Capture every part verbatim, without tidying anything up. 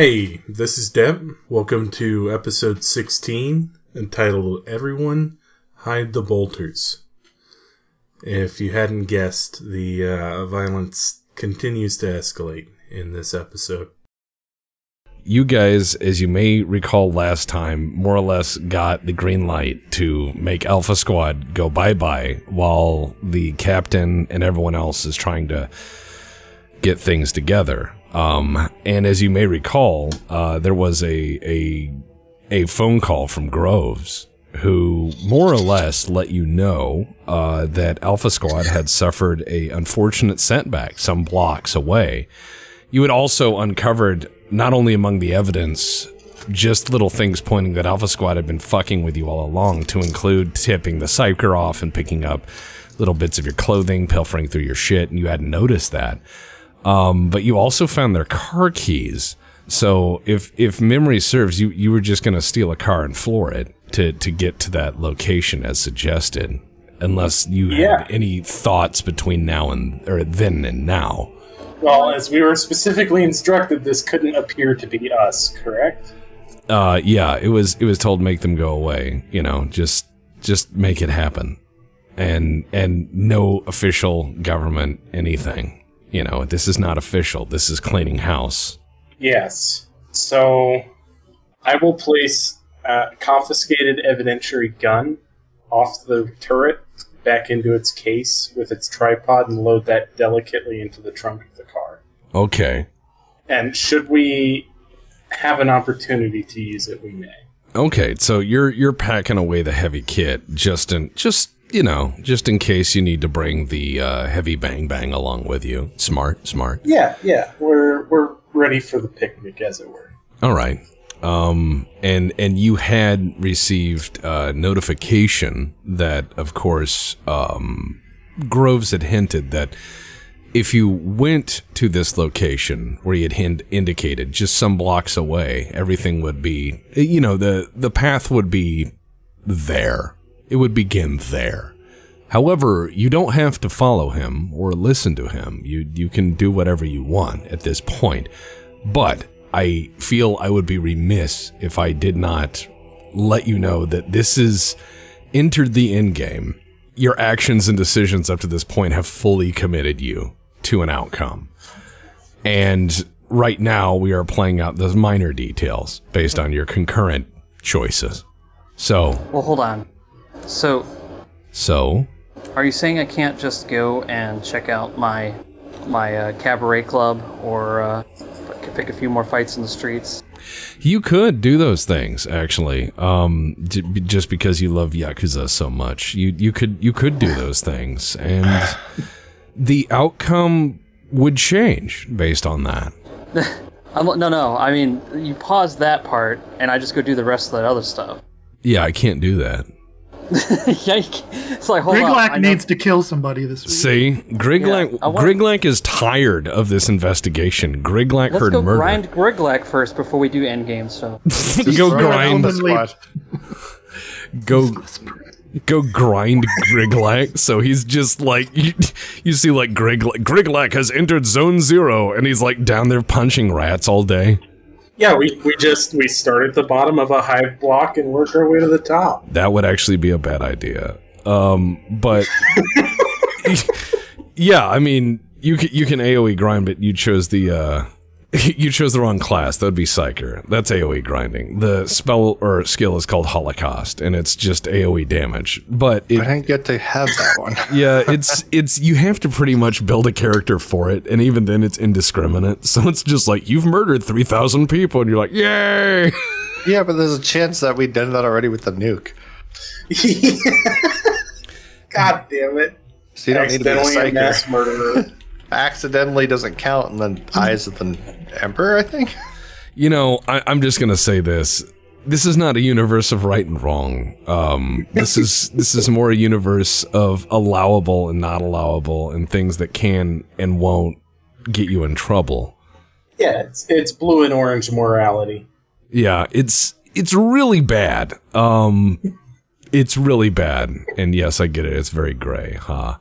Hey, this is Deb. Welcome to episode sixteen, entitled Everyone Hide the Bolters. If you hadn't guessed, the uh, violence continues to escalate in this episode. You guys, as you may recall last time, more or less got the green light to make Alpha Squad go bye-bye while the captain and everyone else is trying to get things together. Um, and as you may recall, uh, there was a, a, a phone call from Groves, who more or less let you know, uh, that Alpha Squad had suffered a unfortunate setback some blocks away. You had also uncovered, not only among the evidence, just little things pointing that Alpha Squad had been fucking with you all along, to include tipping the psyker off and picking up little bits of your clothing, pilfering through your shit, and you hadn't noticed that. Um, but you also found their car keys. So if if memory serves, you you were just gonna steal a car and floor it to to get to that location as suggested, unless you yeah. had any thoughts between now and or then and now. Well, as we were specifically instructed, this couldn't appear to be us, correct? Uh, yeah, it was it was told make them go away. You know, just just make it happen, and and no official government anything. You know, this is not official. This is cleaning house. Yes. So, I will place uh, confiscated evidentiary gun off the turret back into its case with its tripod and load that delicately into the trunk of the car. Okay. And should we have an opportunity to use it, we may. Okay, so you're you're packing away the heavy kit, just in just. You know, just in case you need to bring the uh, heavy bang bang along with you. Smart, smart. Yeah, yeah. We're we're ready for the picnic, as it were. All right. Um, and and you had received uh, notification that, of course, um, Groves had hinted that if you went to this location where he had hint indicated, just some blocks away, everything would be, you know, the the path would be there. It would begin there. However, you don't have to follow him or listen to him. You you can do whatever you want at this point. But I feel I would be remiss if I did not let you know that this is entered the end game. Your actions and decisions up to this point have fully committed you to an outcome. And right now we are playing out those minor details based on your concurrent choices. So, well, hold on. So, so, are you saying I can't just go and check out my my uh, cabaret club, or uh, pick a few more fights in the streets? You could do those things, actually. Um, j just because you love Yakuza so much, you you could you could do those things, and the outcome would change based on that. No, no. I mean, you pause that part, and I just go do the rest of that other stuff. Yeah, I can't do that. It's like, hold Griglak on, needs to kill somebody this week. See, Griglak, yeah, Griglak is tired of this investigation. Griglak Let's heard go murder. Let's go grind Griglak first before we do endgame stuff. go grind the squad. go, go grind Griglak. So he's just like, you, you see like Griglak, Griglak has entered zone zero and he's like down there punching rats all day. Yeah, we, we just, we start at the bottom of a hive block and work our way to the top. That would actually be a bad idea. Um, but, yeah, I mean, you can, you can AoE grind, but you chose the, uh, you chose the wrong class. That would be Psyker. That's AoE grinding. The spell or skill is called Holocaust, and it's just AoE damage. But it, I didn't get to have that one. Yeah, it's it's you have to pretty much build a character for it, and even then it's indiscriminate. So it's just like you've murdered three thousand people, and you're like, yay! Yeah, but there's a chance that we did that already with the nuke. God damn it! So you don't need to be a psyker. Mass murderer. Accidentally doesn't count, and then eyes of the emperor, I think. You know, I, I'm just gonna say this: this is not a universe of right and wrong. Um, this is this is more a universe of allowable and not allowable, and things that can and won't get you in trouble. Yeah, it's it's blue and orange morality. Yeah, it's it's really bad. Um, it's really bad, and yes, I get it. It's very gray, huh?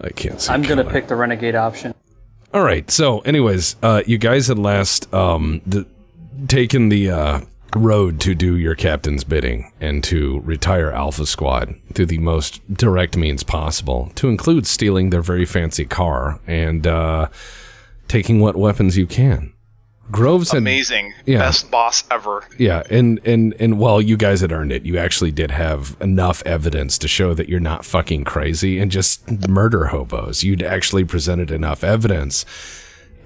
I can't see I'm color. Gonna pick the renegade option. All right. So, anyways, uh, you guys had last um, d taken the uh, road to do your captain's bidding and to retire Alpha Squad through the most direct means possible, to include stealing their very fancy car and uh, taking what weapons you can. Groves had, amazing, yeah, best boss ever. Yeah, and and and while you guys had earned it, you actually did have enough evidence to show that you're not fucking crazy and just murder hobos. You'd actually presented enough evidence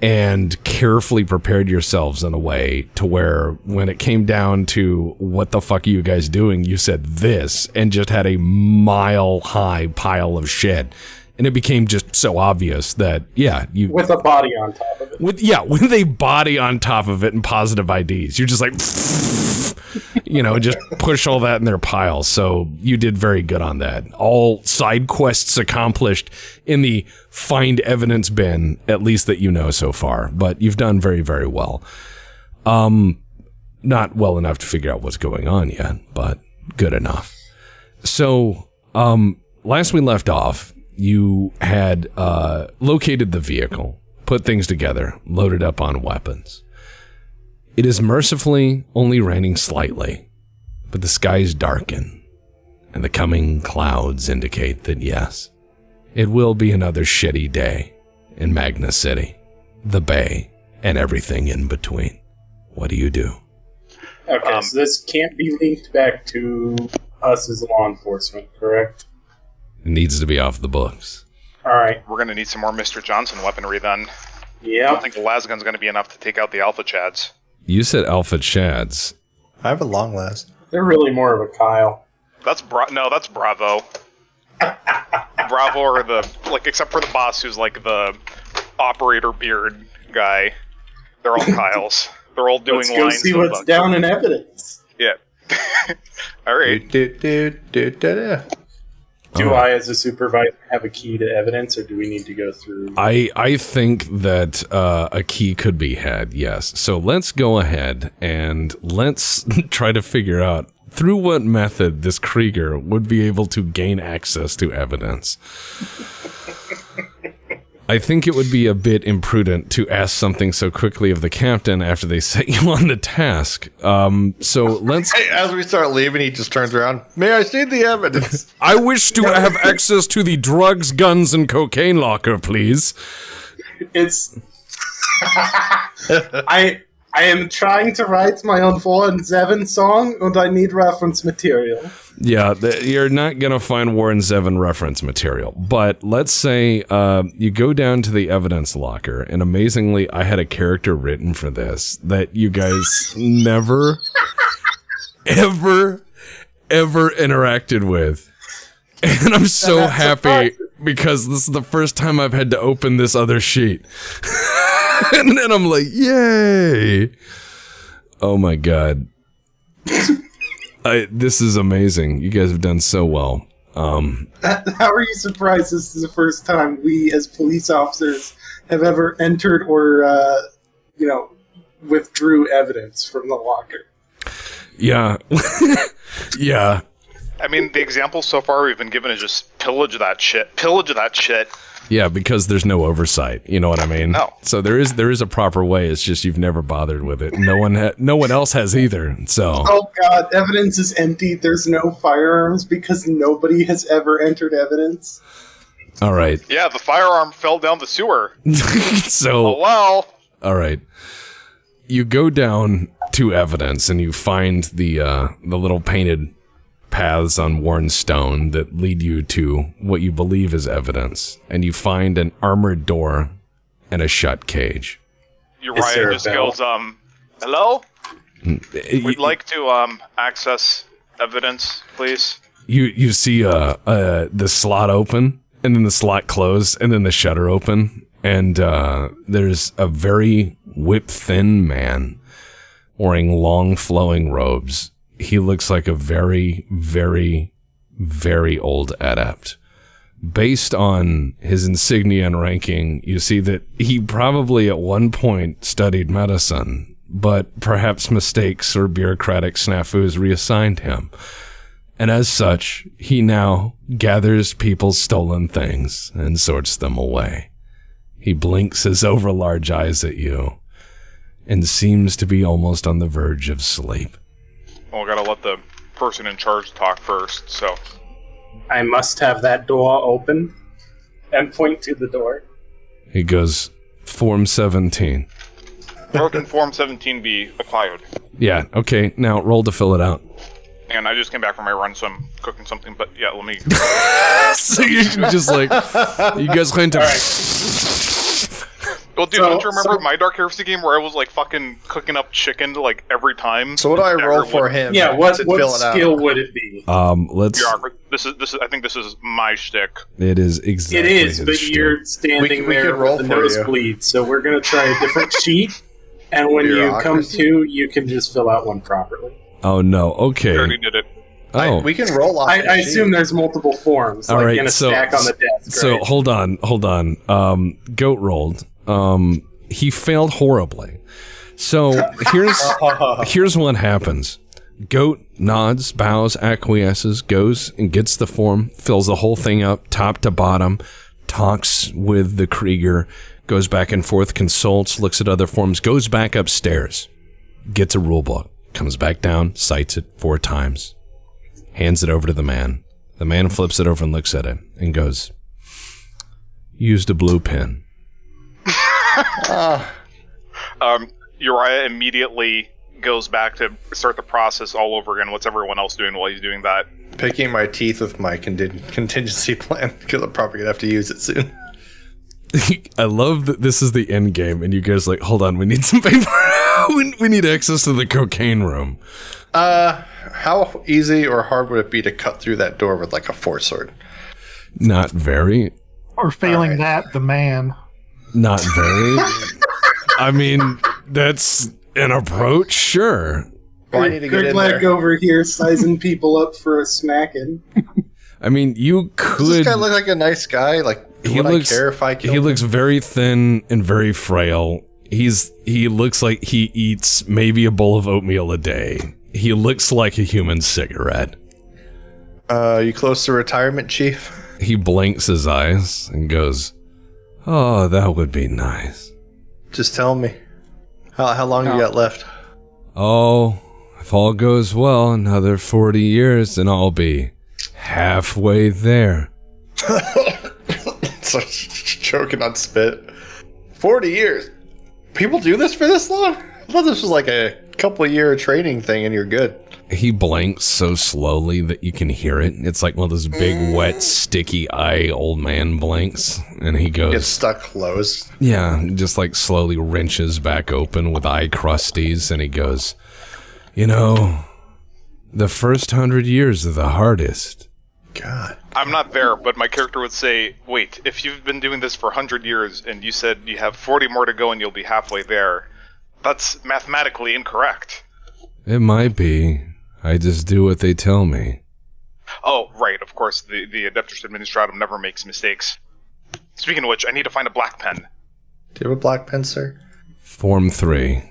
and carefully prepared yourselves in a way to where when it came down to what the fuck are you guys doing, you said this and just had a mile high pile of shit. And it became just so obvious that, yeah, you with a body on top of it. With yeah, with a body on top of it and positive I Ds, you're just like, you know, just push all that in their pile. So you did very good on that. All side quests accomplished in the find evidence bin, at least that you know so far. But you've done very, very well. Um, not well enough to figure out what's going on yet, but good enough. So, um, last we left off, you had uh, located the vehicle, put things together, loaded up on weapons. It is mercifully only raining slightly, but the skies darken, and the coming clouds indicate that, yes, it will be another shitty day in Magna City, the Bay, and everything in between. What do you do? Okay, um, so this can't be linked back to us as law enforcement, correct? Needs to be off the books. All right. We're going to need some more Mister Johnson weaponry then. Yeah. I don't think the las gun's going to be enough to take out the Alpha Chads. You said Alpha Chads. I have a long las. They're really more of a Kyle. That's bra No, that's Bravo. Bravo or the, like, except for the boss who's like the operator beard guy. They're all Kyles. They're all doing Let's lines. Let's go see what's down in evidence. Yeah. All right. Do, do, do, do, do. Do I, as a supervisor, have a key to evidence, or do we need to go through? I, I think that uh, a key could be had, yes. So let's go ahead and let's try to figure out through what method this Krieger would be able to gain access to evidence. I think it would be a bit imprudent to ask something so quickly of the captain after they set you on the task. Um, so let's... As we start leaving, he just turns around. May I see the evidence? I wish to have access to the drugs, guns, and cocaine locker, please. It's... I I am trying to write my own Warren Zevon song, and I need reference material. Yeah, the, you're not going to find Warren Zevon reference material. But let's say uh, you go down to the evidence locker, and amazingly, I had a character written for this that you guys never, ever, ever interacted with. And I'm so happy because this is the first time I've had to open this other sheet. And then I'm like, yay! Oh my god. I, this is amazing. You guys have done so well. Um, How are you surprised this is the first time we, as police officers, have ever entered or, uh, you know, withdrew evidence from the locker? Yeah. Yeah. I mean, the example so far we've been given is just pillage that shit. Pillage that shit. Yeah, because there's no oversight. You know what I mean? No. So there is there is a proper way. It's just you've never bothered with it. No one ha no one else has either. So. Oh God, evidence is empty. There's no firearms because nobody has ever entered evidence. All right. Yeah, the firearm fell down the sewer. So. Oh, well. All right. You go down to evidence and you find the uh, the little painted paths on worn stone that lead you to what you believe is evidence, and you find an armored door and a shut cage. Uriah just goes, um, hello? We'd like to, um, access evidence, please. You, you see, uh, uh, the slot open, and then the slot close, and then the shutter open, and, uh, there's a very whip-thin man wearing long flowing robes. He looks like a very, very, very old adept. Based on his insignia and ranking, you see that he probably at one point studied medicine, but perhaps mistakes or bureaucratic snafus reassigned him. And as such, he now gathers people's stolen things and sorts them away. He blinks his overlarge eyes at you and seems to be almost on the verge of sleep. Well, I gotta let the person in charge talk first, so... I must have that door open and point to the door. He goes, Form seventeen. Broken Form seventeen be acquired. Yeah, okay, now roll to fill it out. And I just came back from my run, so I'm cooking something, but yeah, let me... So you're just like, you guys going to... Right. Well, dude, so, don't you remember so, my Dark Heresy game where I was, like, fucking cooking up chicken, like, every time? So what do I roll for would... him? Yeah, what, what skill out? would it be? Um, let's... This is, this is, I think this is my shtick. It is exactly It is, but shtick. You're standing we, there we roll with the nosebleed, so we're going to try a different sheet, and when Bureaucracy. you come to, you can just fill out one properly. Oh no! Okay. We already did it. Oh, I, we can roll off. I, I assume there's multiple forms. All like right, in a so, stack on the desk. So right? hold on, hold on. Um, Goat rolled. Um, he failed horribly. So here's here's what happens. Goat nods, bows, acquiesces, goes and gets the form, fills the whole thing up, top to bottom, talks with the Krieger, goes back and forth, consults, looks at other forms, goes back upstairs, gets a rule book. Comes back down, cites it four times, hands it over to the man. The man flips it over and looks at it and goes, used a blue pen. uh. um, Uriah immediately goes back to start the process all over again. What's everyone else doing while he's doing that? Picking my teeth with my conting contingency plan because I'm probably going to have to use it soon. I love that this is the end game and you guys are like, hold on, we need some paper. We, we need access to the cocaine room. Uh, how easy or hard would it be to cut through that door with like a four sword? Not very. Or failing right. that, the man. Not very. I mean, that's an approach, sure. Well, I need to get in there. Griglak over here sizing people up for a smacking. I mean, you could. Does this guy look like a nice guy? Like, he looks, I care if I killed He him? looks very thin and very frail. He's, he looks like he eats maybe a bowl of oatmeal a day. He looks like a human cigarette. Uh, you close to retirement, Chief? He blinks his eyes and goes, oh, that would be nice. Just tell me. How, how long no. you got left? Oh, if all goes well, another forty years and I'll be halfway there. So choking on spit. forty years. People do this for this long? I thought this was like a couple year training thing and you're good. He blinks so slowly that you can hear it. It's like one of those big, mm. wet, sticky eye old man blinks. And he goes... Gets stuck closed. Yeah, just like slowly wrenches back open with eye crusties. And he goes, you know, the first hundred years are the hardest. God. I'm not there, but my character would say, wait, if you've been doing this for one hundred years and you said you have forty more to go and you'll be halfway there, that's mathematically incorrect. It might be. I just do what they tell me. Oh, right, of course. The, the Adeptus Administratum never makes mistakes. Speaking of which, I need to find a black pen. Do you have a black pen, sir? Form three.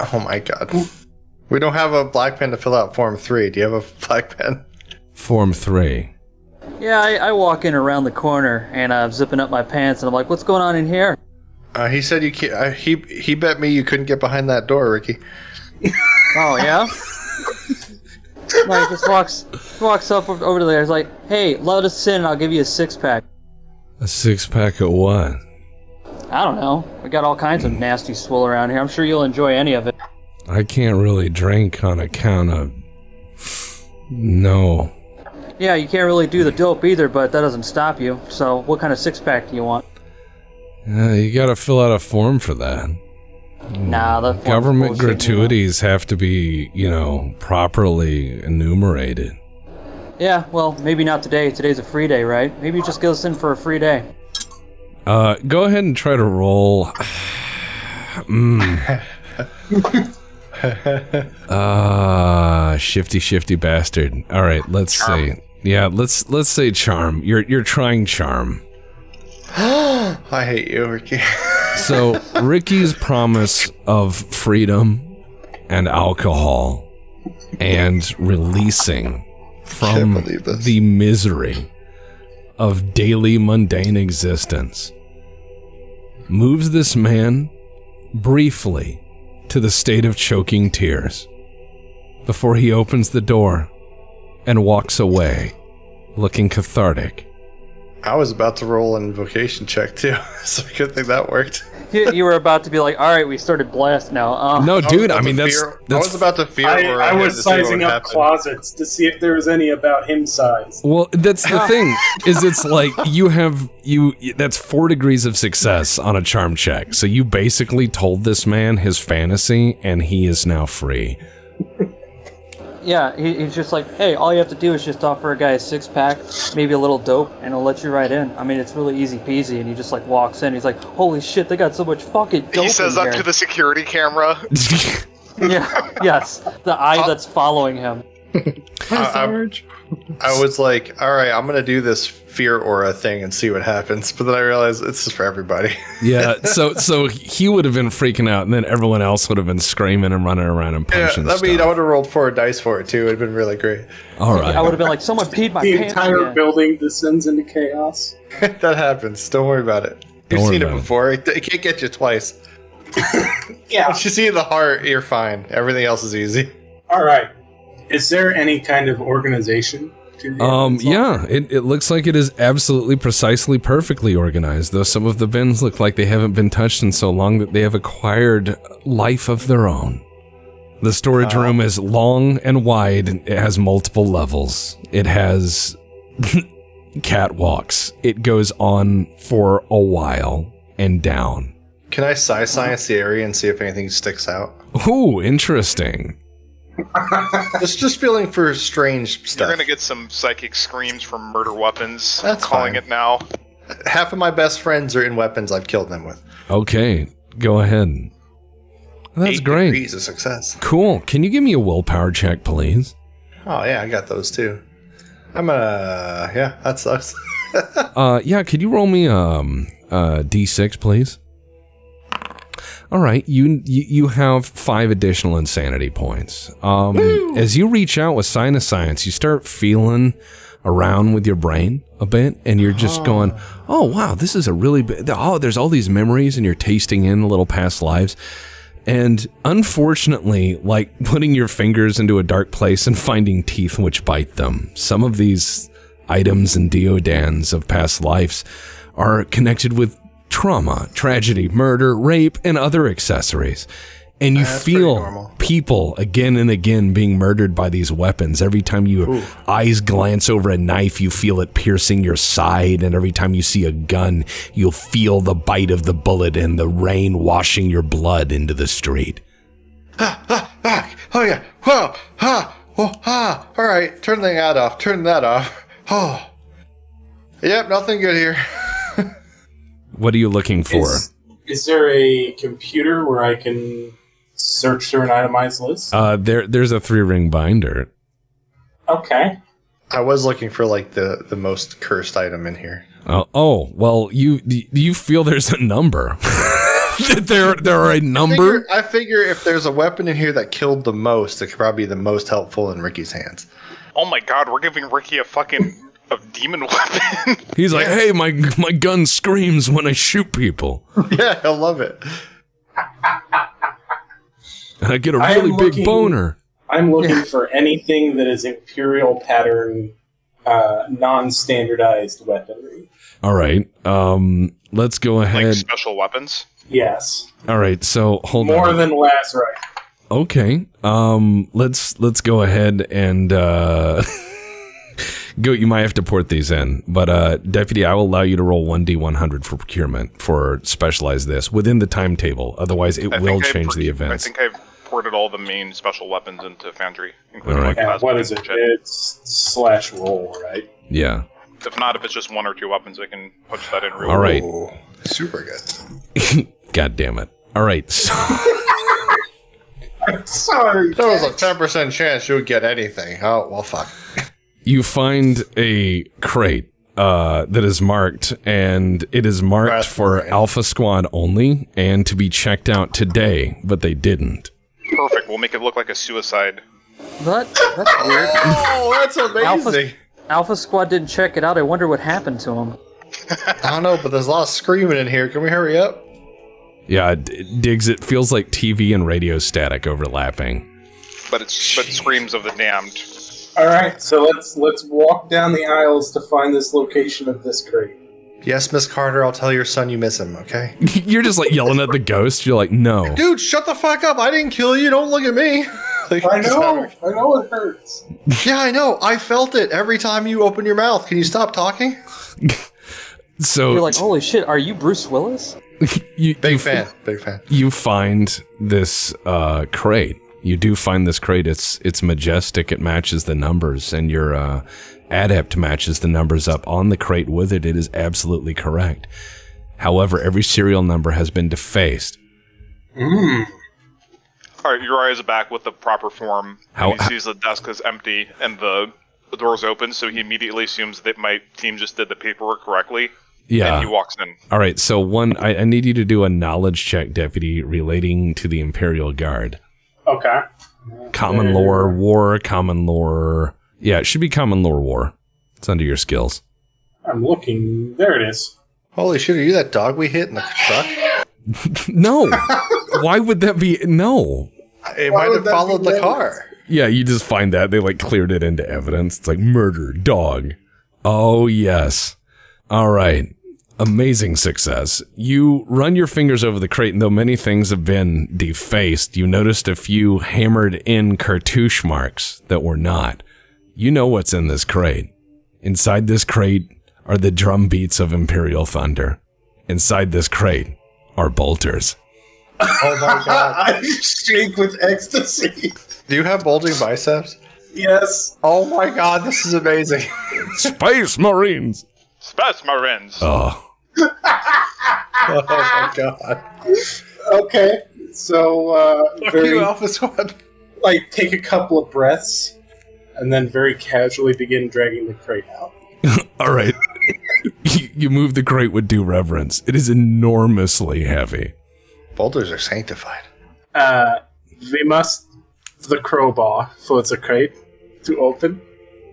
Oh my god. We don't have a black pen to fill out Form three. Do you have a black pen? Form three. Yeah, I, I walk in around the corner and I'm uh, zipping up my pants and I'm like, what's going on in here? Uh, he said you can't, uh, he, he bet me you couldn't get behind that door, Ricky. Oh, yeah? Like, just walks, walks up over to there. He's like, hey, let us in and I'll give you a six pack. A six pack of what? I don't know. We got all kinds of nasty swill around here. I'm sure you'll enjoy any of it. I can't really drink on account of. No. Yeah, you can't really do the dope either, but that doesn't stop you. So, what kind of six-pack do you want? Uh, you gotta fill out a form for that. Nah, the form government gratuities have to be, you know, properly enumerated. Yeah, well, maybe not today. Today's a free day, right? Maybe you just get us in for a free day. Uh, go ahead and try to roll. mm. Ah, uh, shifty, shifty bastard. All right, let's charm. see. Yeah, let's let's say charm. You're you're trying charm. I hate you, Ricky. So Ricky's promise of freedom and alcohol and releasing from the misery of daily mundane existence moves this man briefly to the state of choking tears before he opens the door and walks away, looking cathartic. I was about to roll an invocation check too, so I couldn't think that worked. you, you were about to be like, all right, we started blast now. Uh. No, dude, I, I mean, that's, that's... I was about to fear... I, I, I was sizing up happen. closets to see if there was any about him size. Well, that's the thing, is it's like, you have, you, that's four degrees of success on a charm check. So you basically told this man his fantasy, and he is now free. Yeah, he, he's just like, hey, all you have to do is just offer a guy a six-pack, maybe a little dope, and he'll let you right in. I mean, it's really easy-peasy, and he just, like, walks in. He's like, holy shit, they got so much fucking dope in here. He says up to the security camera. Yeah, yes, the eye uh, that's following him. Hi, Sarge. I, I was like, all right, I'm going to do this fear aura thing and see what happens, but then I realized it's just for everybody. Yeah, so so he would have been freaking out, and then everyone else would have been screaming and running around and punching. Yeah, I mean, I would have rolled four dice for it, too. It would have been really great. All right. I would have been like, someone peed my the pants. The entire again. building descends into chaos. That happens. Don't worry about it. You've seen it before. It. it can't get you twice. Yeah. Once you see the heart, you're fine. Everything else is easy. All right. Is there any kind of organization? Um, yeah, it, it looks like it is absolutely precisely perfectly organized, though some of the bins look like they haven't been touched in so long that they have acquired life of their own. The storage uh, room is long and wide. It has multiple levels. It has catwalks. It goes on for a while and down. Can I psi science the area and see if anything sticks out? Ooh, interesting. It's just feeling for strange stuff. You're gonna get some psychic screams from murder weapons. That's calling fine. it now. Half of my best friends are in weapons I've killed them with. Okay, go ahead. That's Eight great. Degrees of success. Cool. Can you give me a willpower check, please? Oh yeah, I got those too. I'm uh yeah, that sucks. uh yeah, could you roll me um uh D six, please? All right, you, you you have five additional insanity points. Um, as you reach out with sinus science, you start feeling around with your brain a bit, and you're just oh. going, "Oh wow, this is a really big, oh." There's all these memories, and you're tasting in little past lives. And unfortunately, like putting your fingers into a dark place and finding teeth which bite them. Some of these items and deodans of past lives are connected with trauma, tragedy, murder, rape, and other accessories. And you uh, feel people again and again being murdered by these weapons. Every time your eyes glance over a knife, you feel it piercing your side. And every time you see a gun, you'll feel the bite of the bullet and the rain washing your blood into the street. Ah, ah, ah. Oh, yeah. Whoa. Ah, oh, ah. All right. Turn the ad off. Turn that off. Oh. Yep, nothing good here. What are you looking for? Is, is there a computer where I can search through an itemized list? Uh, there, there's a three-ring binder. Okay. I was looking for like the the most cursed item in here. Uh, oh, well, you you feel there's a number. there there are a number. I figure, I figure if there's a weapon in here that killed the most, it could probably be the most helpful in Ricky's hands. Oh my God, we're giving Ricky a fucking. Of demon weapon. He's like, yeah. Hey, my my gun screams when I shoot people. Yeah, I love it. And I get a really big looking, boner. I'm looking yeah. for anything that is Imperial pattern, uh, non-standardized weaponry. All right, um, let's go ahead. Like special weapons? Yes. All right, so hold More on. More than last, right? Okay, um, let's let's go ahead and. Uh, Goat, you might have to port these in, but uh, Deputy, I will allow you to roll one D one hundred for procurement for specialize this within the timetable. Otherwise, it I will change the events. I think I've ported all the main special weapons into Foundry, including right. like yeah, what is it? Shit. It's slash roll, right? Yeah. If not, if it's just one or two weapons, I can punch that in real quick. All right. Ooh, super good. God damn it. All right. So I'm sorry. There was a ten percent chance you would get anything. Oh, well, fuck. You find a crate uh, that is marked, and it is marked That's for right. Alpha Squad only, and to be checked out today, but they didn't. Perfect. We'll make it look like a suicide. What? That's weird. Oh, that's amazing. Alpha, Alpha Squad didn't check it out. I wonder what happened to him. I don't know, but there's a lot of screaming in here. Can we hurry up? Yeah, Diggs, it feels like T V and radio static overlapping. But it's but screams of the damned. All right, so let's let's walk down the aisles to find this location of this crate. Yes, Miss Carter, I'll tell your son you miss him, okay? You're just like yelling at the ghost. You're like, no. Dude, shut the fuck up. I didn't kill you. Don't look at me. Like, I know. I know it hurts. Yeah, I know. I felt it every time you open your mouth. Can you stop talking? So you're like, holy shit, are you Bruce Willis? you, big you, fan. Big fan. You find this uh, crate. You do find this crate. It's it's majestic. It matches the numbers, and your uh, adept matches the numbers up on the crate with it. It is absolutely correct. However, every serial number has been defaced. Mm. All right, Uriah's back with the proper form. How, he sees the desk is empty and the, the door's open, so he immediately assumes that my team just did the paperwork correctly. Yeah. And he walks in. All right, so one, I, I need you to do a knowledge check, Deputy, relating to the Imperial Guard. Okay. Common lore, war, common lore. Yeah, it should be common lore, war. It's under your skills. I'm looking. There it is. Holy shit, are you that dog we hit in the truck? No. Why would that be? No. It Why might have followed the evidence? Car. Yeah, you just find that. They, like, cleared it into evidence. It's like murder, dog. Oh, yes. All right. Amazing success. You run your fingers over the crate, and though many things have been defaced, you noticed a few hammered in cartouche marks that were not. You know what's in this crate. Inside this crate are the drum beats of Imperial Thunder. Inside this crate are bolters. Oh my god. I shake with ecstasy. Do you have bulging biceps? Yes. Oh my god, this is amazing. Space Marines! Space Marines! Oh. Oh my god. Okay, so, uh, very, you, Alpha Squad? Like, take a couple of breaths, and then very casually begin dragging the crate out. Alright. you, you move the crate with due reverence. It is enormously heavy. Boulders are sanctified. Uh, we must the crowbar for the crate to open.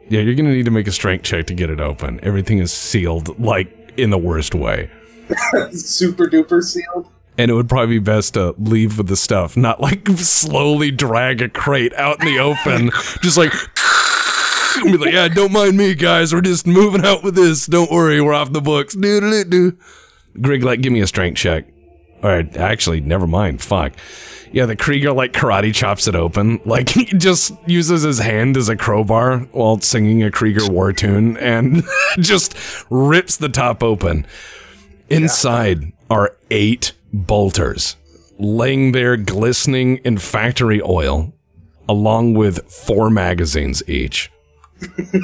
Yeah, you're going to need to make a strength check to get it open. Everything is sealed, like, in the worst way. Super duper sealed. And it would probably be best to leave with the stuff, not, like, slowly drag a crate out in the open. Just like, and be like, yeah, don't mind me, guys. We're just moving out with this. Don't worry, we're off the books. Doo-doo-doo-doo. Grig, like, give me a strength check. Or, actually, never mind. Fuck. Yeah, the Krieger, like, karate chops it open. Like, he just uses his hand as a crowbar while singing a Krieger war tune and just rips the top open. Inside yeah. are eight bolters, laying there glistening in factory oil, along with four magazines each.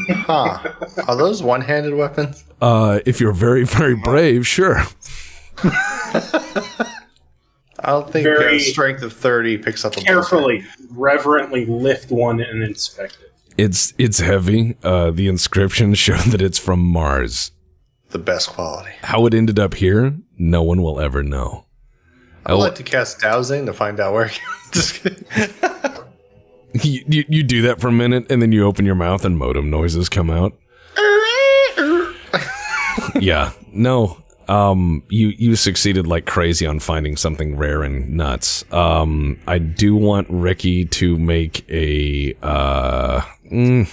Huh. Are those one-handed weapons? Uh, if you're very, very brave, sure. I don't think a strength of thirty picks up a carefully, bolter. Reverently lift one and inspect it. It's it's heavy. Uh, the inscription showed that it's from Mars. The best quality. How it ended up here, no one will ever know. I'd like to cast dowsing to find out where. Just kidding. you, you you do that for a minute, and then you open your mouth, and modem noises come out. Yeah. No. Um, you, you succeeded like crazy on finding something rare and nuts. Um, I do want Ricky to make a, uh, mm,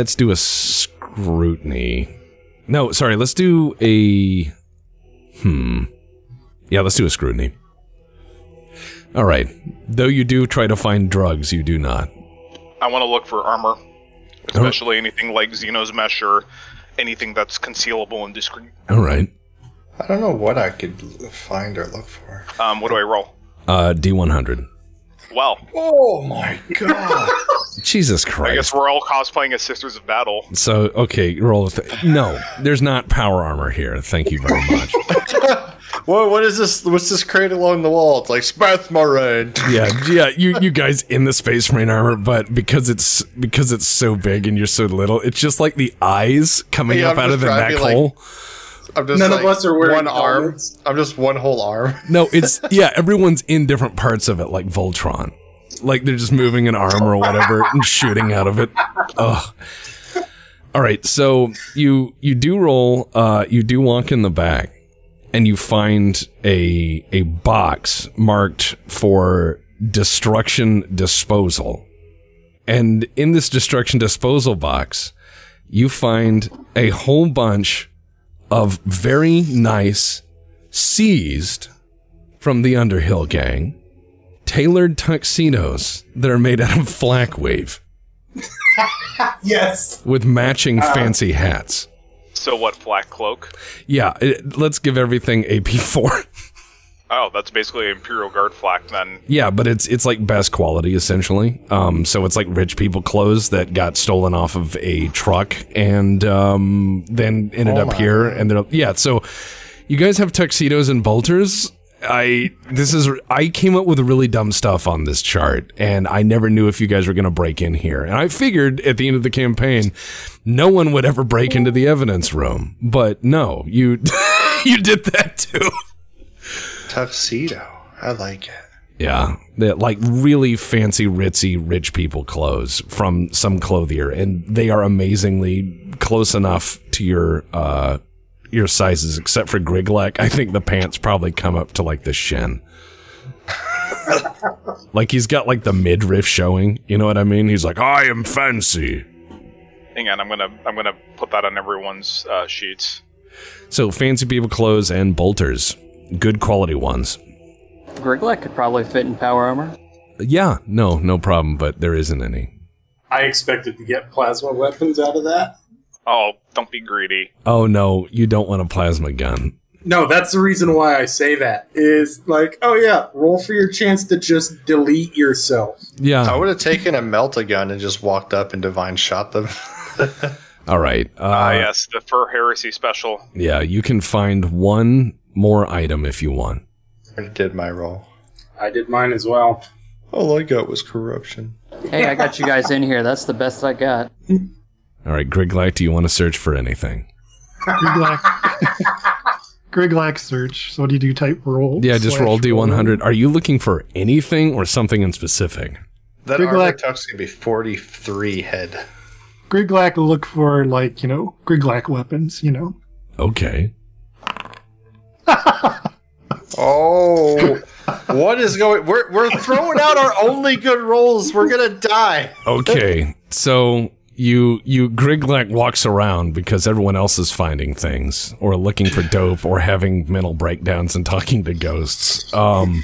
let's do a scrutiny. No, sorry, let's do a, hmm. Yeah, let's do a scrutiny. All right. Though you do try to find drugs, you do not. I want to look for armor, especially oh. anything like Xeno's mesh or anything that's concealable and discreet. All right. I don't know what I could find or look for. Um, what do I roll? Uh, D one hundred. Wow. Oh my god. Jesus Christ. I guess we're all cosplaying as Sisters of Battle. So, okay, roll a th No, there's not power armor here. Thank you very much. Whoa, what is this? What's this crate along the wall? It's like, Spath Marine. Yeah, yeah, you, you guys in the Space Marine armor, but because it's because it's so big and you're so little, it's just like the eyes coming yeah, up I'm out of the neck like hole. I'm just None like of us are wearing one helmets. arm. I'm just one whole arm. No, it's yeah. Everyone's in different parts of it, like Voltron. Like they're just moving an arm or whatever and shooting out of it. Ugh. All right, so you you do roll. Uh, you do walk in the back, and you find a a box marked for destruction disposal. And in this destruction disposal box, you find a whole bunch of very nice seized from the Underhill gang, tailored tuxedos that are made out of flak wave. Yes. With matching uh, fancy hats. So what, flak cloak? Yeah, it, let's give everything A P four. Oh, that's basically Imperial Guard flak then. Yeah, but it's it's like best quality, essentially. Um, so it's like rich people clothes that got stolen off of a truck and um, then ended oh up here. God. And then yeah, so you guys have tuxedos and bolters. I this is I came up with really dumb stuff on this chart, and I never knew if you guys were going to break in here. And I figured at the end of the campaign, no one would ever break into the evidence room. But no, you you did that too. Tuxedo. I like it. Yeah. That like really fancy, ritzy, rich people clothes from some clothier, and they are amazingly close enough to your uh your sizes, except for Griglak. I think the pants probably come up to like the shin. Like he's got like the midriff showing, you know what I mean? He's like, I am fancy. Hang on, I'm gonna I'm gonna put that on everyone's uh sheets. So fancy people clothes and bolters. Good quality ones. Griglak could probably fit in power armor. Yeah, no, no problem, but there isn't any. I expected to get plasma weapons out of that. Oh, don't be greedy. Oh, no, you don't want a plasma gun. No, that's the reason why I say that, is like, oh, yeah, roll for your chance to just delete yourself. Yeah. I would have taken a melt-a-gun and just walked up and divine shot them. All right. Ah, uh, uh, yes, the Fur Heresy special. Yeah, you can find one more item if you want. I did my roll. I did mine as well. All I got was corruption. Hey, I got you guys in here. That's the best I got. All right, Griglak, do you want to search for anything? Griglak. Griglak search. So what do you do? Type roll? Yeah, just roll D one hundred. Are you looking for anything or something in specific? That Griglak talks going to be forty-three head. Griglak will look for, like, you know, Griglak weapons, you know. Okay. Oh, what is going? We're we're throwing out our only good rolls. We're gonna die. Okay, so you you Griglak walks around because everyone else is finding things or looking for dope or having mental breakdowns and talking to ghosts. Um,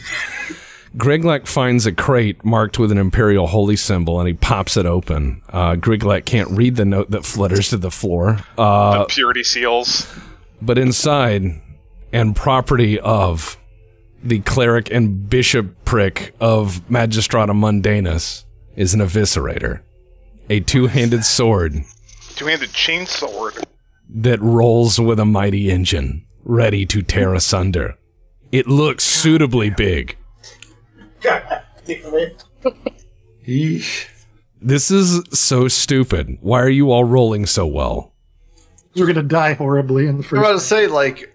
Griglak finds a crate marked with an Imperial holy symbol and he pops it open. Uh, Griglak can't read the note that flutters to the floor. Uh, the purity seals. But inside. And property of the cleric and bishopric of Magistrata Mundanus is an eviscerator. A two-handed sword. Two-handed chainsword. That rolls with a mighty engine, ready to tear asunder. It looks suitably big. God damn it. This is so stupid. Why are you all rolling so well? You're going to die horribly in the first... I'm about to say, like...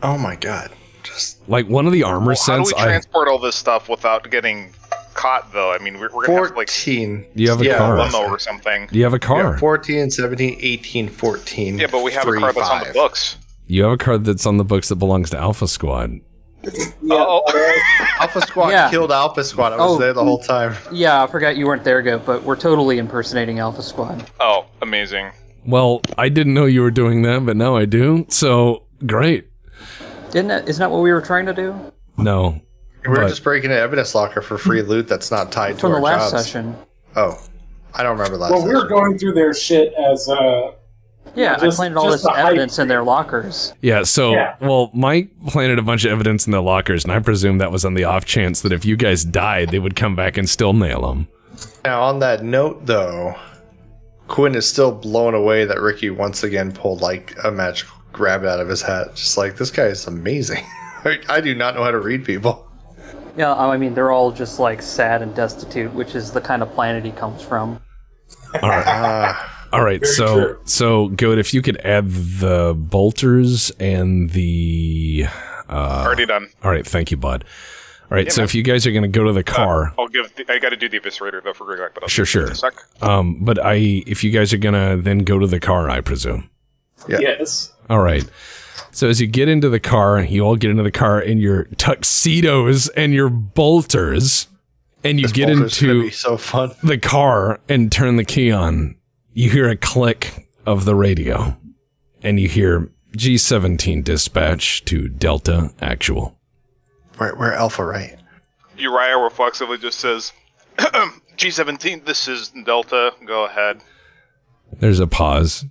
Oh my god. Just like one of the armor well, sets. How do we transport I, all this stuff without getting caught, though? I mean, we're, we're going to have like. fourteen. Do you have a yeah, car? Limo or something. Do you have a car? Yeah, fourteen, seventeen, eighteen, fourteen. Yeah, but we have three, a car that's five. on the books. You have a car that's on the books that belongs to Alpha Squad. Oh, Alpha Squad yeah. killed Alpha Squad. I was oh, there the whole time. Yeah, I forgot you weren't there, Goat, but we're totally impersonating Alpha Squad. Oh, amazing. Well, I didn't know you were doing that, but now I do. So. Great. Didn't that, isn't that what we were trying to do? No. We were just breaking an evidence locker for free loot that's not tied to our jobs. From the last session. Oh. I don't remember last session. Well, we were going through their shit as uh yeah, I planted all this evidence in their lockers. Yeah, so, yeah. well, Mike planted a bunch of evidence in their lockers, and I presume that was on the off chance that if you guys died, they would come back and still nail them. Now, on that note, though, Quinn is still blown away that Ricky once again pulled, like, a magical rabbit out of his hat, just like, this guy is amazing. I do not know how to read people. Yeah, I mean, they're all just like sad and destitute, which is the kind of planet he comes from. All right, uh, all right. So, true. so Goat, if you could add the bolters and the uh, already done. All right, thank you, bud. All right, yeah, so man. if you guys are going to go to the car, uh, I'll give. The, I got to do the eviscerator though for Griglak, but I'll sure, sure. A sec. Um, but I, if you guys are going to then go to the car, I presume. Yeah. Yes. All right. So as you get into the car, you all get into the car in your tuxedos and your bolters, and you this get into so fun. the car and turn the key on. You hear a click of the radio, and you hear G seventeen dispatch to Delta actual. We're, we're Alpha, right? Uriah reflexively just says, G seventeen, this is Delta. Go ahead. There's a pause,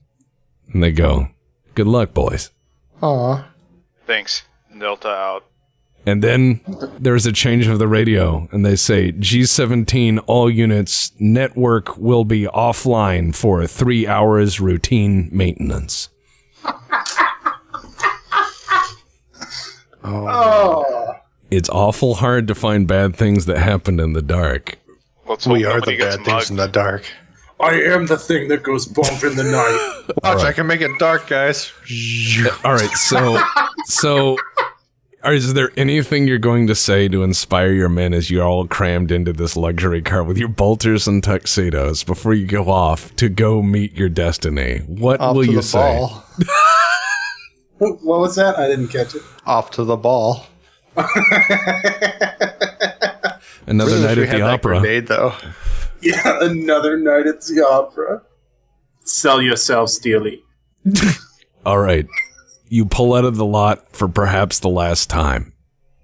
and they go, good luck, boys. Aw. Thanks. Delta out. And then there's a change of the radio, and they say, G seventeen, all units, network will be offline for three hours routine maintenance. oh. oh. It's awful hard to find bad things that happened in the dark. We are the bad things in the dark. I am the thing that goes bump in the night. Watch, right. I can make it dark, guys. All right, so, so, is there anything you're going to say to inspire your men as you're all crammed into this luxury car with your bolters and tuxedos before you go off to go meet your destiny? What off will to you the say? Ball. What was that? I didn't catch it. Off to the ball. Another night at the opera. Grenade, though. Yeah, another night at the opera. Sell yourself, Steely. All right. You pull out of the lot for perhaps the last time.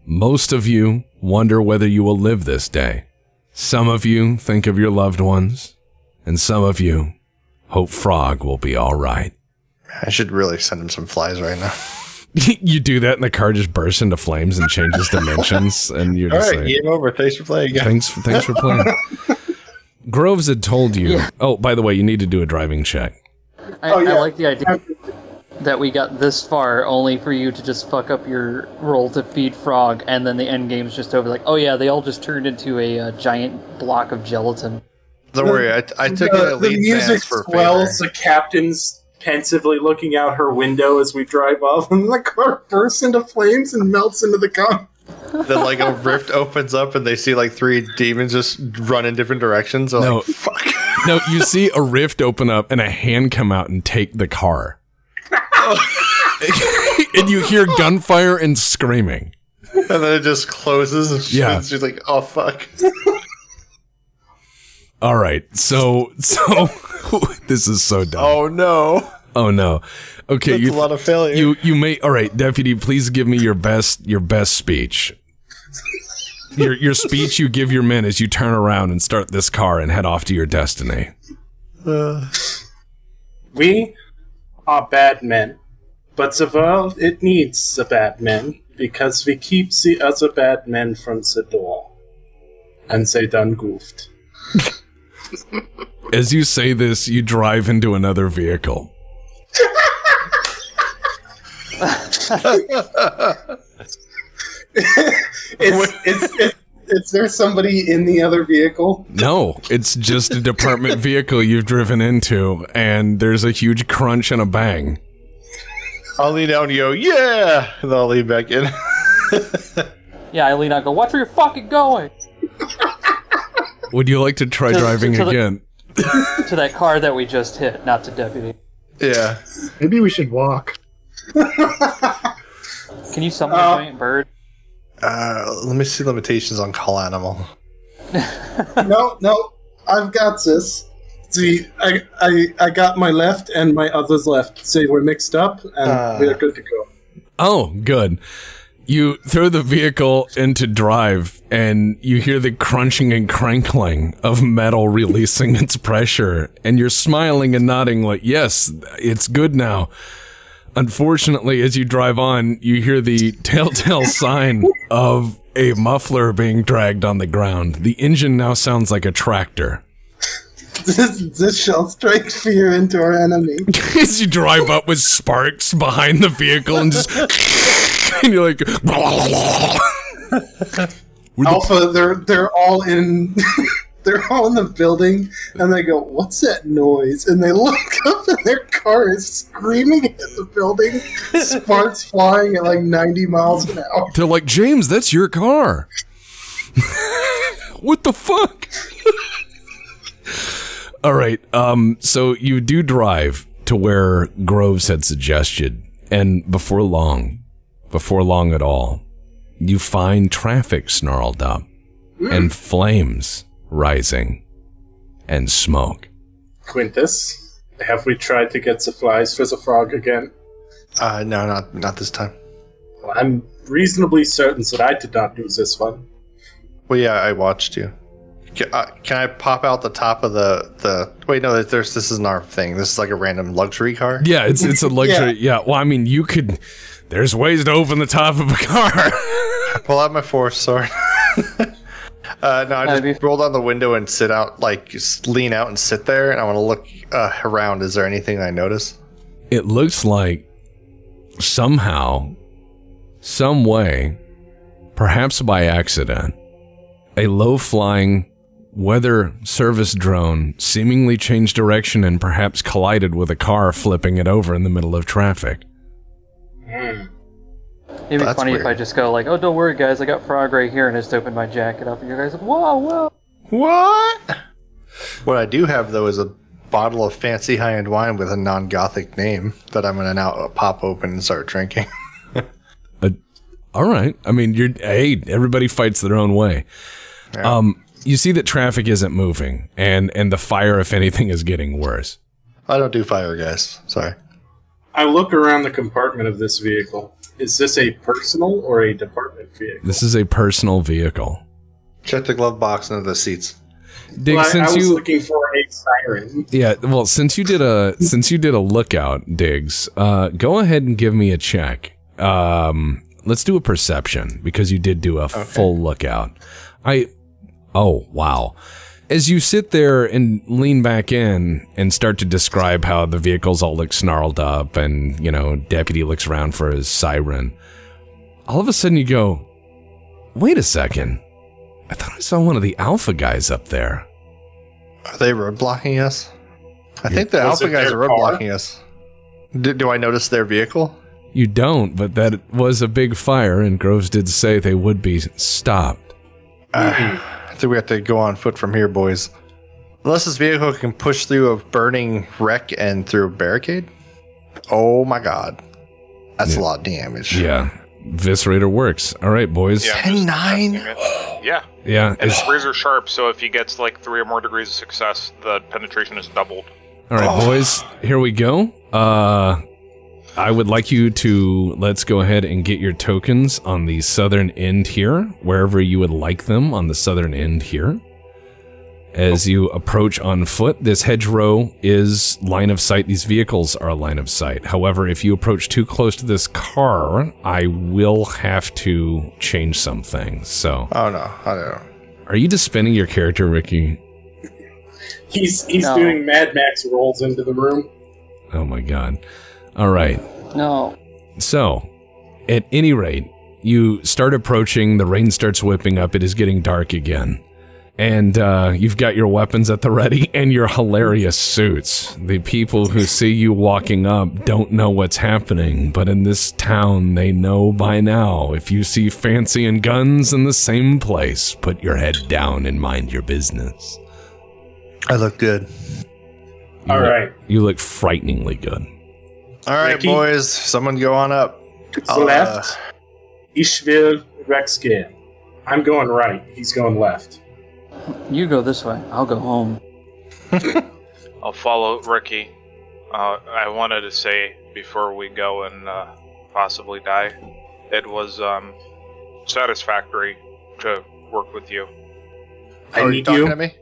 Most of you wonder whether you will live this day. Some of you think of your loved ones. And some of you hope Frog will be all right. I should really send him some flies right now. You do that, and the car just bursts into flames and changes dimensions. And you're just all right, like, game over. Thanks for playing. Guys. Thanks, for, thanks for playing. Groves had told you. Yeah. Oh, by the way, you need to do a driving check. I, oh, yeah. I like the idea that we got this far only for you to just fuck up your roll to feed Frog, and then the end game's just over. Like, oh yeah, they all just turned into a uh, giant block of gelatin. Don't the, worry, I, I took the, the music swells the captain's. Pensively looking out her window as we drive off, and the car bursts into flames and melts into the gun. Then, like, a rift opens up, and they see, like, three demons just run in different directions. I'm no, like, fuck. No, you see a rift open up, and a hand come out and take the car. And you hear gunfire and screaming. And then it just closes, and she's yeah. like, oh, fuck. All right, so so this is so dumb. Oh no! Oh no! Okay, that's you, a lot of failure. You you may all right, deputy. Please give me your best your best speech. Your your speech you give your men as you turn around and start this car and head off to your destiny. Uh, we are bad men, but the world it needs the bad men because we keep the other bad men from the door, and they done goofed. As you say this, you drive into another vehicle. is, is, is, is there somebody in the other vehicle? No, it's just a department vehicle you've driven into, and there's a huge crunch and a bang. I'll lean out and go, yeah! And then I'll lean back in. Yeah, I lean out and go, watch where you're fucking going! Would you like to try to, driving to, to again? The, to that car that we just hit, not to deputy. Yeah. Maybe we should walk. Can you summon uh, a giant bird? Uh, let me see limitations on call animal. no, no, I've got this. See, I, I, I got my left and my other's left. See, we're mixed up, and uh, we're good to go. Oh, good. You throw the vehicle into drive, and you hear the crunching and crinkling of metal releasing its pressure, and you're smiling and nodding like, yes, it's good now. Unfortunately, as you drive on, you hear the telltale sign of a muffler being dragged on the ground. The engine now sounds like a tractor. This, this shall strike fear into our enemy. As you drive up with sparks behind the vehicle and just... And you're like, blah, blah, blah. Alpha, they're they're all in they're all in the building, and they go, what's that noise? And they look up, and their car is screaming at the building, sparks flying at like ninety miles an hour. They're like, James, that's your car. What the fuck? All right, um, so you do drive. to where Groves had suggested, and before long, before long at all, you find traffic snarled up, mm. and flames rising, and smoke. Quintus, have we tried to get the flies for the frog again? Uh, no, not, not this time. Well, I'm reasonably certain that I did not do this one. Well, yeah, I watched you. Can, uh, can I pop out the top of the the? Wait, no, there's this isn't our thing. This is like a random luxury car. Yeah, it's it's a luxury. yeah. yeah. Well, I mean, you could. There's ways to open the top of a car. Pull out my force sword. uh, no, I just roll down the window and sit out, like just lean out and sit there. And I want to look uh, around. Is there anything I notice? It looks like somehow, some way, perhaps by accident, a low-flying weather service drone seemingly changed direction and perhaps collided with a car, flipping it over in the middle of traffic. Mm. It'd be That's funny weird. if I just go like, oh, don't worry, guys, I got frog right here, and just open my jacket up, and you guys are like, whoa, whoa. What? What I do have, though, is a bottle of fancy high-end wine with a non-Gothic name that I'm going to now pop open and start drinking. uh, all right. I mean, you're, hey, everybody fights their own way. Yeah. Um, you see that traffic isn't moving, and, and the fire, if anything, is getting worse. I don't do fire, guys. Sorry. I look around the compartment of this vehicle. Is this a personal or a department vehicle? This is a personal vehicle. Check the glove box under the seats. Dig, well, since I, I was you, looking for a siren. Yeah, well, since you did a since you did a lookout, Diggs, uh, go ahead and give me a check. Um, let's do a perception, because you did do a okay. full lookout. I, oh, wow. As you sit there and lean back in and start to describe how the vehicles all look snarled up and, you know, Deputy looks around for his siren, all of a sudden you go, wait a second. I thought I saw one of the Alpha guys up there. Are they roadblocking us? I You're, think the Alpha guys are roadblocking us. Do, do I notice their vehicle? You don't, but that was a big fire, and Groves did say they would be stopped. Uh, I think we have to go on foot from here, boys. Unless this vehicle can push through a burning wreck and through a barricade? Oh my god. That's yeah. a lot of damage. Yeah. Viscerator works. All right, boys. Yeah, ten nine? Yeah. Yeah. And his razor sharp, so if he gets like three or more degrees of success, the penetration is doubled. All right, oh. boys. Here we go. Uh, I would like you to, let's go ahead and get your tokens on the southern end here, wherever you would like them on the southern end here. As you approach on foot, this hedgerow is line of sight. These vehicles are line of sight. However, if you approach too close to this car, I will have to change some things, so. Oh no, I don't know. Are you just spinning your character, Ricky? he's he's no. doing Mad Max rolls into the room. Oh my god. All right. No. So, at any rate, you start approaching, the rain starts whipping up, it is getting dark again. And uh, you've got your weapons at the ready and your hilarious suits. The people who see you walking up don't know what's happening, but in this town they know by now. If you see fancy and guns in the same place, put your head down and mind your business. I look good. You All look, right. You look frighteningly good. All right, Ricky, boys, someone go on up. To left. Uh, ich will rechts gehen. I'm going right. He's going left. You go this way. I'll go home. I'll follow Ricky. Uh, I wanted to say before we go and uh, possibly die, it was um, satisfactory to work with you. I Are need you, talking you to, me?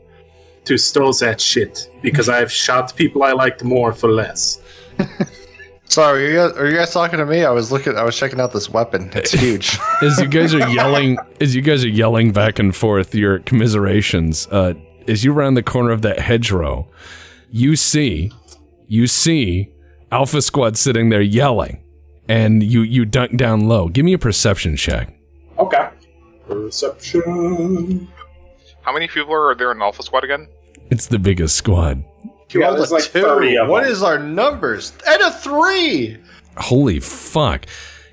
to stole that shit, because I've shot people I liked more for less. Sorry, are you, guys, are you guys talking to me? I was looking. I was checking out this weapon. It's huge. As you guys are yelling, as you guys are yelling back and forth your commiserations, uh, as you round the corner of that hedgerow, you see, you see Alpha Squad sitting there yelling, and you you dunk down low. Give me a perception check. Okay. Perception. How many people are there in Alpha Squad again? It's the biggest squad. Yeah, there's like thirty of them. What is our numbers? And a three! Holy fuck.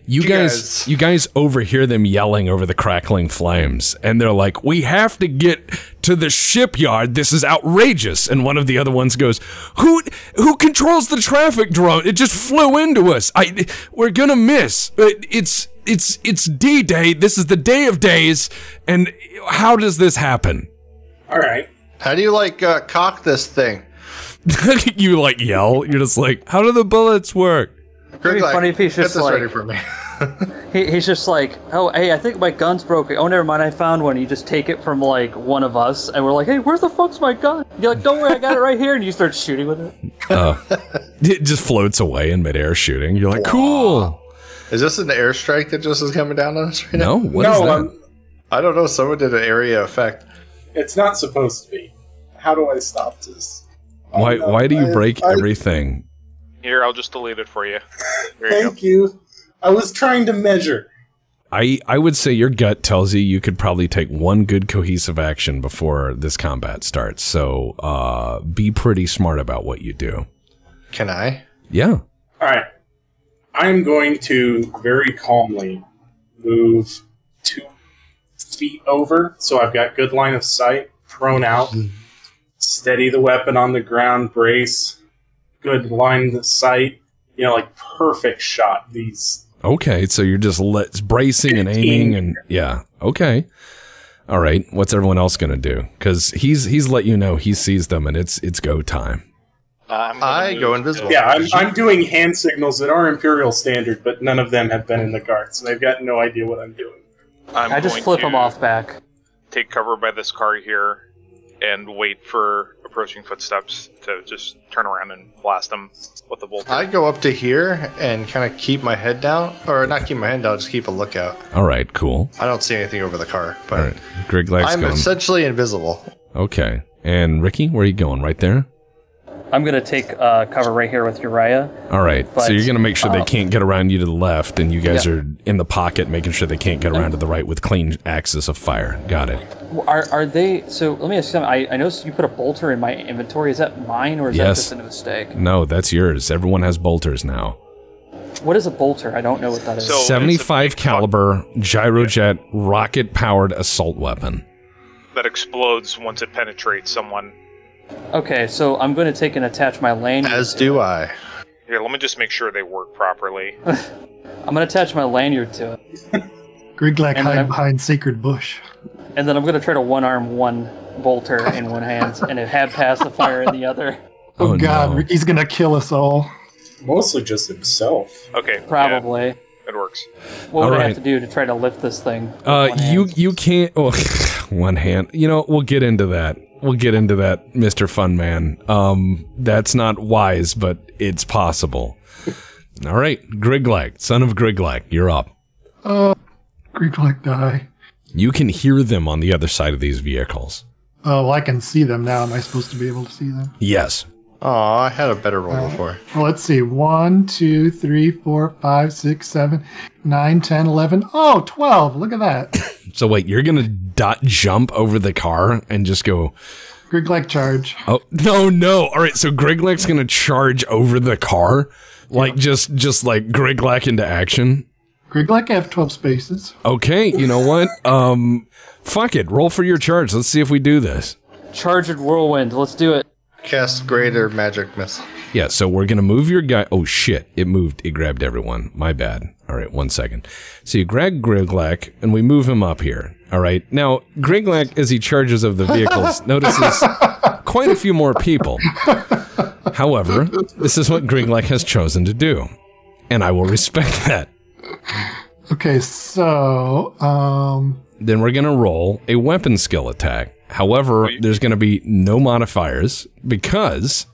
You, you guys, guys you guys overhear them yelling over the crackling flames, and they're like, "We have to get to the shipyard. This is outrageous." And one of the other ones goes, "Who who controls the traffic drone? It just flew into us. I we're gonna miss. It, it's it's it's D-Day. This is the day of days. And how does this happen?" All right. How do you like uh, cock this thing? You like yell. You're just like, "How do the bullets work?" It'd be funny if he's just like, for me. he, he's just like, "Oh, hey, I think my gun's broken. Oh, never mind, I found one." You just take it from like one of us, and we're like, "Hey, where the fuck's my gun?" You're like, "Don't worry, I got it right here," and you start shooting with it. Uh, it just floats away in midair shooting. You're like, wow. "Cool." Is this an airstrike that just is coming down on us right now? No, what no, is that? Um, I don't know. Someone did an area effect. It's not supposed to be. How do I stop this? Oh, why? No, why do you I, break I, everything? Here, I'll just delete it for you. There Thank you, you. I was trying to measure. I, I would say your gut tells you you could probably take one good cohesive action before this combat starts. So uh, be pretty smart about what you do. Can I? Yeah. All right. I'm going to very calmly move two feet over so I've got good line of sight, prone out, steady the weapon on the ground, brace. Good line of sight, you know, like perfect shot. These. Okay, so you're just let, bracing and aiming, and yeah. Okay, all right. What's everyone else gonna do? Because he's he's let you know he sees them, and it's it's go time. I'm I go invisible. Yeah, I'm I'm doing hand signals that are Imperial standard, but none of them have been in the guard, so they've got no idea what I'm doing. I'm I just flip them off back. Take cover by this car here, and wait for approaching footsteps to just turn around and blast them with the bolt. I go up to here and kind of keep my head down, or not keep my head down, just keep a lookout. All right, cool. I don't see anything over the car, but all right. Griglak's I'm going. essentially invisible. Okay, and Ricky, where are you going? Right there? I'm going to take uh, cover right here with Uriah. All right, but, so you're going to make sure um, they can't get around you to the left, and you guys yeah. are in the pocket making sure they can't get around to the right with clean axis of fire. Got it. Are, are they... So let me ask you something. I, I noticed you put a bolter in my inventory. Is that mine, or is yes. that just a mistake? No, that's yours. Everyone has bolters now. What is a bolter? I don't know what that is. So seventy-five caliber gyrojet rocket-powered assault weapon. That explodes once it penetrates someone. Okay, so I'm going to take and attach my lanyard. As do it. I. Here, let me just make sure they work properly. I'm going to attach my lanyard to it. Griglak hide behind sacred bush. And then I'm going to try to one-arm one bolter in one hand, and have pacifier in the other. Oh, oh God, no. Ricky's going to kill us all. Mostly just himself. Okay. Probably. Yeah. It works. What would All right. I have to do to try to lift this thing? Uh, you you can't. Well, one hand. You know, we'll get into that. We'll get into that, Mister Fun Man. Um, that's not wise, but it's possible. All right, Griglak, son of Griglak, you're up. Oh, uh, Griglak die. You can hear them on the other side of these vehicles. Oh, uh, well, I can see them now. Am I supposed to be able to see them? Yes. Oh, I had a better roll right. before. Well, let's see. one, two, three, four, five, six, seven, nine, ten, eleven. Oh, twelve. Look at that. So, wait, you're going to dot jump over the car and just go... Griglak charge. Oh, no, no. All right, so Griglak's going to charge over the car? Like, yeah. just, just like Griglak into action? Griglak have twelve spaces. Okay, you know what? um, Fuck it. Roll for your charge. Let's see if we do this. Charged whirlwind. Let's do it. Cast greater magic missile. Yeah, so we're going to move your guy. Oh, shit. It moved. It grabbed everyone. My bad. All right, one second. So you grab Griglak, and we move him up here. All right. Now, Griglak, as he charges over the vehicles, notices quite a few more people. However, this is what Griglak has chosen to do, and I will respect that. Okay, so... um. Then we're going to roll a weapon skill attack. However, there's going to be no modifiers because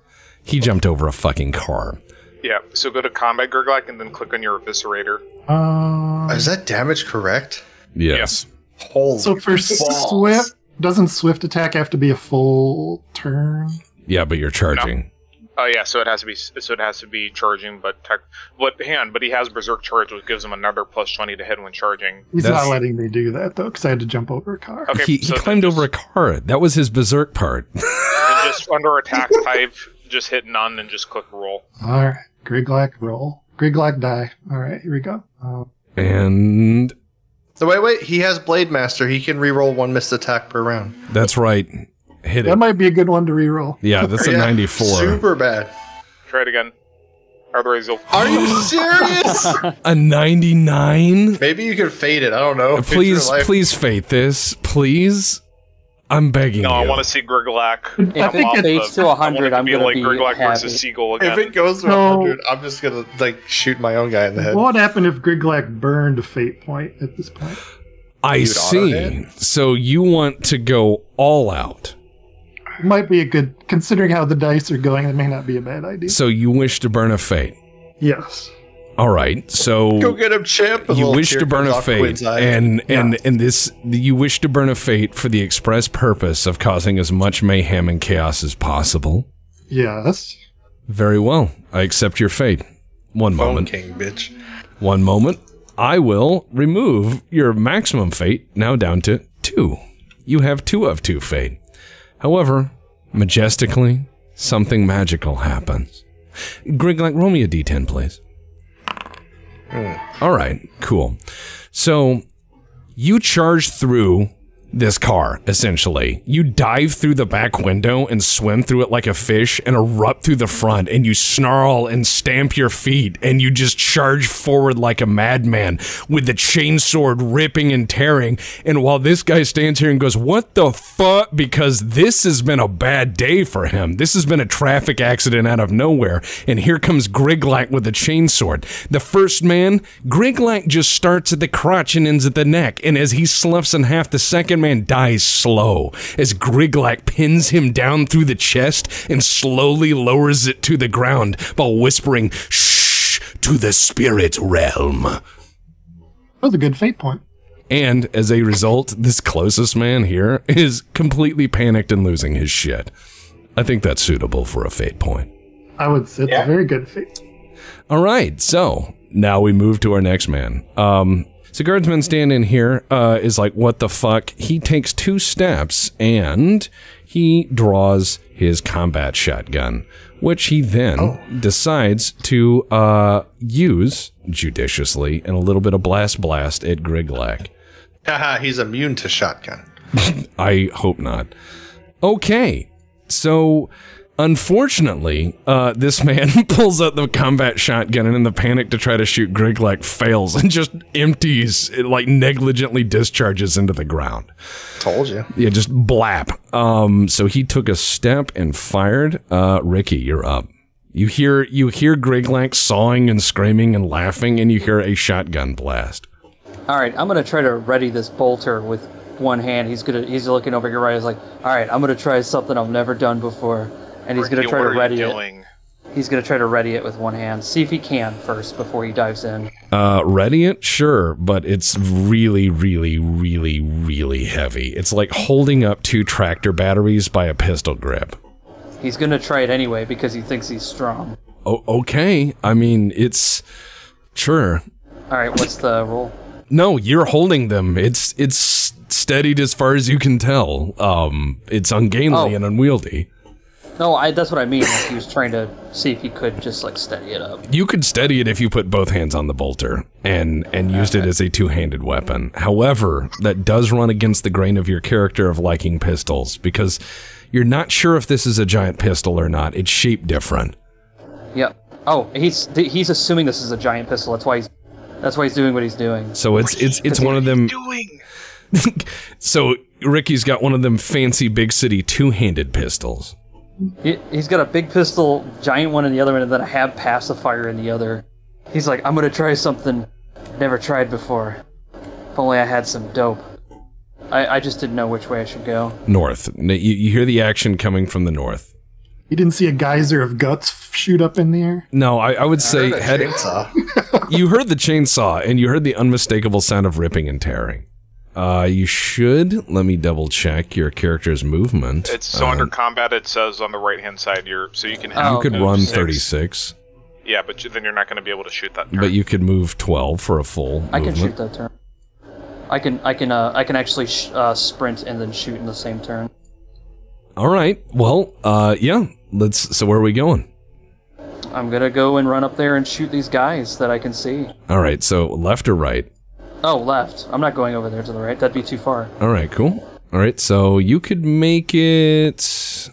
he jumped over a fucking car. Yeah, so go to Combat Griglak and then click on your Eviscerator. Uh, Is that damage correct? Yes. Yeah. Holy so for balls. Swift, doesn't Swift attack have to be a full turn? Yeah, but you're charging. Oh no. uh, yeah, so it has to be. So it has to be charging, but tech, but hand. But he has Berserk Charge, which gives him another plus twenty to hit when charging. He's That's, not letting me do that though, because I had to jump over a car. Okay, he, he so climbed over a car. That was his Berserk part. Just under attack type. Just hit none and just click roll. All right, Griglak roll. Griglak die. All right, here we go. Um, And... So wait, wait. He has Blade Master. He can reroll one missed attack per round. That's right. Hit that it. That might be a good one to reroll. Yeah, that's a yeah, ninety-four. Super bad. Try it again. Are you serious? A ninety-nine? Maybe you can fade it. I don't know. Please, please fade this. Please. I'm begging no, you. No, I want to see Griglak. If it fades to one hundred, I'm going to be happy. Like Griglak versus Seagull again. If it goes to no. one hundred, I'm just going to like shoot my own guy in the head. What would happen if Griglak burned a fate point at this point? I You'd see. So you want to go all out. Might be a good, considering how the dice are going, it may not be a bad idea. So you wish to burn a fate? Yes. All right, so... Go get him, champ! You wish to burn a fate, and, and, yeah. and this, you wish to burn a fate for the express purpose of causing as much mayhem and chaos as possible? Yes. Very well. I accept your fate. One Phone moment. King, bitch. One moment. I will remove your maximum fate, now down to two. You have two of two fate. However, majestically, something magical happens. Griglak, roll me a d ten, please. Mm. All right, cool. So, you charge through this car, essentially. You dive through the back window and swim through it like a fish and erupt through the front, and you snarl and stamp your feet, and you just charge forward like a madman with the chainsword ripping and tearing. And while this guy stands here and goes, what the fuck? Because this has been a bad day for him. This has been a traffic accident out of nowhere. And here comes Griglak with a chainsword. The first man, Griglak just starts at the crotch and ends at the neck. And as he sloughs in half, the second man Man dies slow as Griglak pins him down through the chest and slowly lowers it to the ground while whispering, shh, to the spirit realm. That was a good fate point. And as a result, this closest man here is completely panicked and losing his shit. I think that's suitable for a fate point. I would say it's yeah. a very good fate. All right, so now we move to our next man. Um... So guardsman standing here uh, is like, what the fuck? He takes two steps and he draws his combat shotgun, which he then oh. decides to uh, use judiciously and a little bit of blast blast at Griglak. Haha, he's immune to shotgun. I hope not. Okay, so... Unfortunately, uh, this man pulls out the combat shotgun and in the panic to try to shoot Griglak fails and just empties, it like negligently discharges into the ground. Told you. Yeah, just blap. Um, so he took a step and fired. Uh, Ricky, you're up. You hear, you hear Griglak sawing and screaming and laughing and you hear a shotgun blast. All right, I'm going to try to ready this bolter with one hand. He's gonna, he's looking over here right. He's like, all right, I'm going to try something I've never done before. And he's going to try to ready it. He's going to try to ready it with one hand. See if he can first before he dives in. Uh, ready it? Sure. But it's really, really, really, really heavy. It's like holding up two tractor batteries by a pistol grip. He's going to try it anyway because he thinks he's strong. Oh, okay. I mean, it's... Sure. All right, what's the roll? No, you're holding them. It's it's steadied as far as you can tell. Um, It's ungainly oh. and unwieldy. No, I, that's what I mean. Like he was trying to see if he could just like steady it up. You could steady it if you put both hands on the bolter and and okay. used it as a two-handed weapon. However, that does run against the grain of your character of liking pistols because you're not sure if this is a giant pistol or not. It's shaped different. Yeah. Oh, he's he's assuming this is a giant pistol. That's why he's that's why he's doing what he's doing. So it's it's it's one of them. Doing? So Ricky's got one of them fancy big city two-handed pistols. He, he's got a big pistol, giant one in the other one, and then a hab pacifier in the other. He's like, I'm gonna try something never tried before. If only I had some dope. I, I just didn't know which way I should go. North. You, you hear the action coming from the north. You didn't see a geyser of guts shoot up in the air? No, I, I would say... I heard a chainsaw. You heard the chainsaw, and you heard the unmistakable sound of ripping and tearing. Uh, you should, let me double check your character's movement. It's so uh, under combat it says on the right hand side, you're, so you can have You could run six. thirty-six. Yeah, but you, then you're not going to be able to shoot that turn. But you could move twelve for a full I movement. Can shoot that turn. I can, I can, uh, I can actually sh uh, sprint and then shoot in the same turn. Alright, well, uh, yeah, let's, so where are we going? I'm gonna go and run up there and shoot these guys that I can see. Alright, so left or right? Oh, left. I'm not going over there to the right. That'd be too far. Alright, cool. Alright, so you could make it...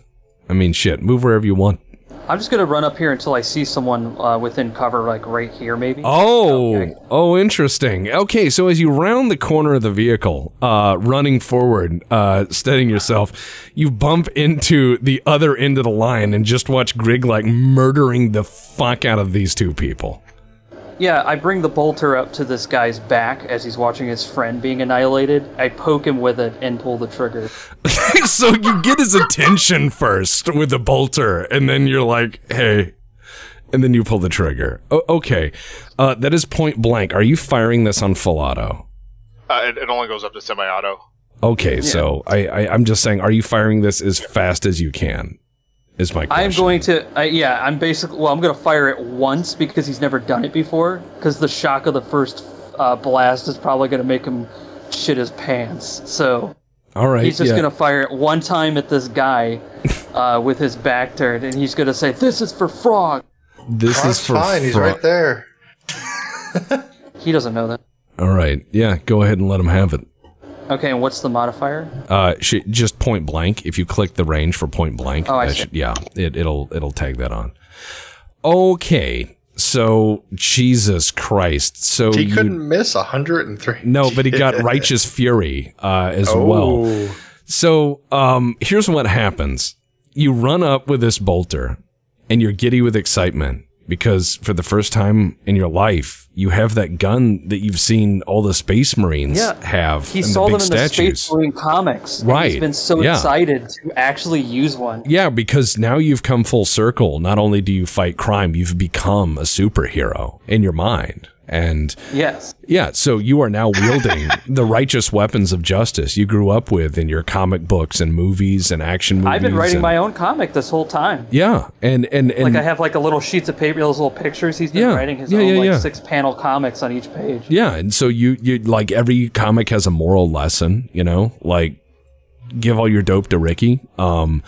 I mean, shit, move wherever you want. I'm just gonna run up here until I see someone uh, within cover, like right here, maybe. Oh, okay. Oh, interesting. Okay, so as you round the corner of the vehicle, uh, running forward, uh, steadying yourself, you bump into the other end of the line and just watch Griglak like murdering the fuck out of these two people. Yeah, I bring the bolter up to this guy's back as he's watching his friend being annihilated. I poke him with it and pull the trigger. So you get his attention first with the bolter, and then you're like, hey. And then you pull the trigger. O okay. Uh, that is point blank. Are you firing this on full auto? Uh, it, it only goes up to semi-auto. Okay, yeah. So I, I, I'm just saying, are you firing this as fast as you can? Is my question. I'm going to, uh, yeah, I'm basically, well, I'm going to fire it once because he's never done it before, because the shock of the first uh, blast is probably going to make him shit his pants, so... All right, he's just yeah. going to fire it one time at this guy uh, with his back turned, and he's going to say, this is for Frog! This Frog's is for fine, Frog. He's right there. He doesn't know that. All right, yeah, go ahead and let him have it. Okay, and what's the modifier? Uh, sh just point blank. If you click the range for point blank, oh, I see. Should, yeah, it, it'll it'll tag that on. Okay, so Jesus Christ, so he couldn't miss one hundred and three. No, but he got righteous fury uh, as oh. well. So um, here's what happens: you run up with this bolter, and you're giddy with excitement because for the first time in your life, you have that gun that you've seen all the Space Marines yeah. have. He saw the them in statues. the Space Marine comics. Right. He's been so yeah. excited to actually use one. Yeah, because now you've come full circle. Not only do you fight crime, you've become a superhero in your mind. And yes. Yeah, so you are now wielding the righteous weapons of justice you grew up with in your comic books and movies and action movies. I've been writing and, my own comic this whole time. Yeah. And, and, and like I have like a little sheets of paper, those little pictures. He's been yeah, writing his yeah, own yeah, like yeah. six panel comics on each page. Yeah, and so you you like every comic has a moral lesson, you know, like give all your dope to Ricky. Um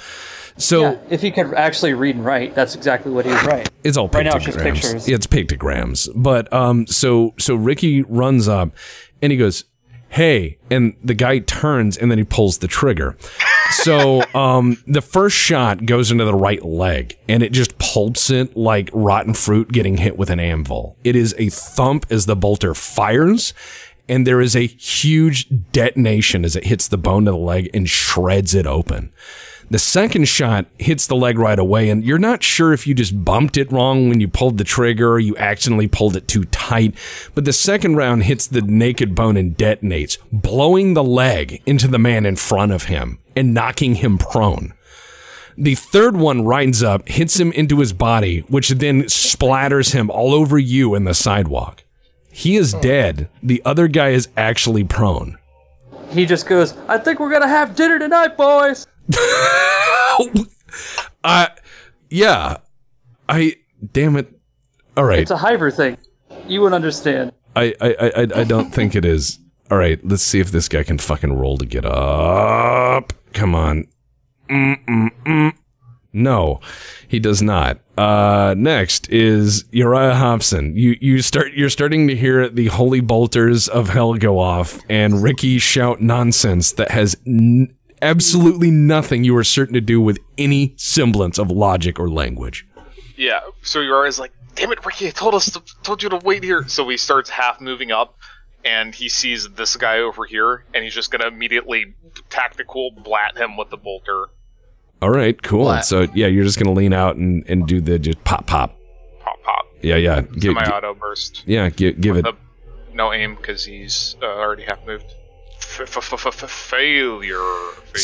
So yeah, if he could actually read and write, that's exactly what he would write. It's all pictograms. Right now it's just pictures. It's pictograms. But um, so so Ricky runs up, and he goes, "Hey!" And the guy turns, and then he pulls the trigger. So um, the first shot goes into the right leg, and it just pulps it like rotten fruit getting hit with an anvil. It is a thump as the bolter fires. And there is a huge detonation as it hits the bone of the leg and shreds it open. The second shot hits the leg right away, and you're not sure if you just bumped it wrong when you pulled the trigger or you accidentally pulled it too tight, but the second round hits the naked bone and detonates, blowing the leg into the man in front of him and knocking him prone. The third one rides up, hits him into his body, which then splatters him all over you in the sidewalk. He is dead. The other guy is actually prone. He just goes, I think we're going to have dinner tonight, boys. uh, yeah. I, damn it. All right. It's a Hiver thing. You would understand. I, I, I, I don't think it is. All right. Let's see if this guy can fucking roll to get up. Come on. Mm -mm -mm. No, he does not. Uh, next is Uriah Hobson. You you start you're starting to hear the holy bolters of hell go off and Ricky shout nonsense that has n absolutely nothing you are certain to do with any semblance of logic or language. Yeah, so Uriah's like, damn it, Ricky! I told us to, told you to wait here. So he starts half moving up, and he sees this guy over here, and he's just gonna immediately tactical blat him with the bolter. All right, cool. What? So yeah, you're just gonna lean out and and do the just pop, pop, pop, pop. Yeah, yeah. Give, my auto burst. Yeah, give, give it. A, no aim because he's uh, already half moved. F f f f failure. Failure.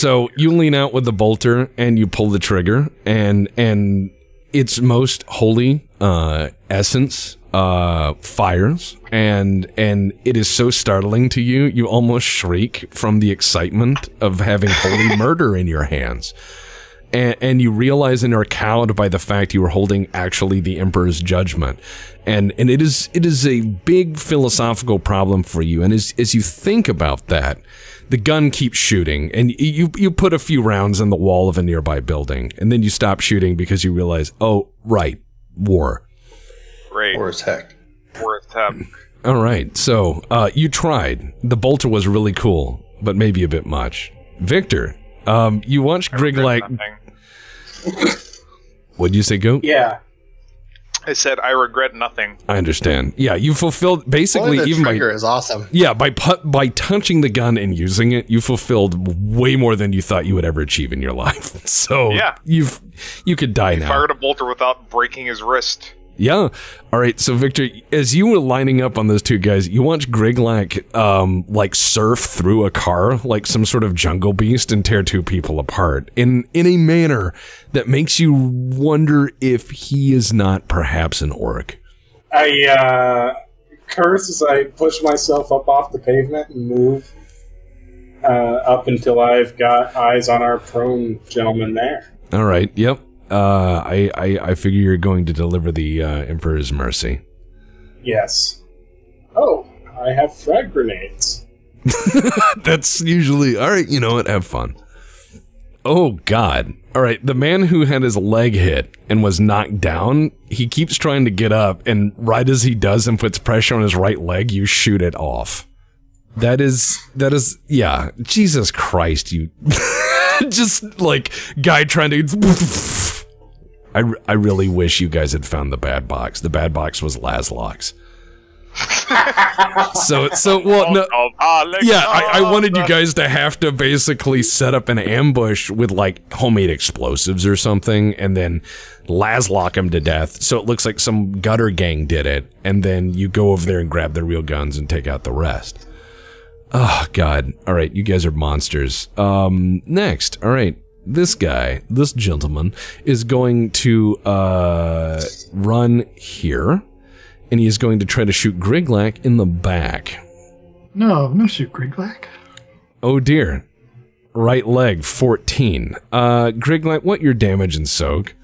So you lean out with the bolter and you pull the trigger, and and its most holy uh, essence uh, fires, and and it is so startling to you, you almost shriek from the excitement of having holy murder in your hands. And, and you realize and are cowed by the fact you are holding actually the Emperor's judgment. And and it is it is a big philosophical problem for you. And as, as you think about that, the gun keeps shooting. And you, you put a few rounds in the wall of a nearby building. And then you stop shooting because you realize, oh, right, war. Great. War as heck. War as heck. All right. So uh, you tried. The Bolter was really cool, but maybe a bit much. Victor, um, you watched Griglak. What'd you say, Goat? Yeah. I said, I regret nothing. I understand. Yeah, you fulfilled basically the even trigger by, is awesome. Yeah, by by touching the gun and using it, you fulfilled way more than you thought you would ever achieve in your life. So yeah, you've you could die he now. Fired a Bolter without breaking his wrist. Yeah. All right. So Victor, as you were lining up on those two guys, you watch Griglak um, like surf through a car like some sort of jungle beast and tear two people apart in in a manner that makes you wonder if he is not perhaps an orc. I uh, curse as I push myself up off the pavement and move uh, up until I've got eyes on our prone gentleman there. All right. Yep. Uh, I, I, I figure you're going to deliver the uh, Emperor's Mercy. Yes. Oh, I have frag grenades. That's usually... All right, you know what? Have fun. Oh, God. All right, the man who had his leg hit and was knocked down, he keeps trying to get up, and right as he does and puts pressure on his right leg, you shoot it off. That is... That is... Yeah. Jesus Christ, you... Just, like, guy trying to... I, r I really wish you guys had found the bad box. The bad box was Laszlox. so, so well, no, yeah, I, I wanted you guys to have to basically set up an ambush with, like, homemade explosives or something, and then Laszlock him to death, so it looks like some gutter gang did it, and then you go over there and grab their real guns and take out the rest. Oh, God. All right, you guys are monsters. Um, next. All right. This guy, this gentleman, is going to uh, run here, and he is going to try to shoot Griglak in the back. No, no shoot Griglak. Oh, dear. Right leg, fourteen. Uh, Griglak, what your damage and soak?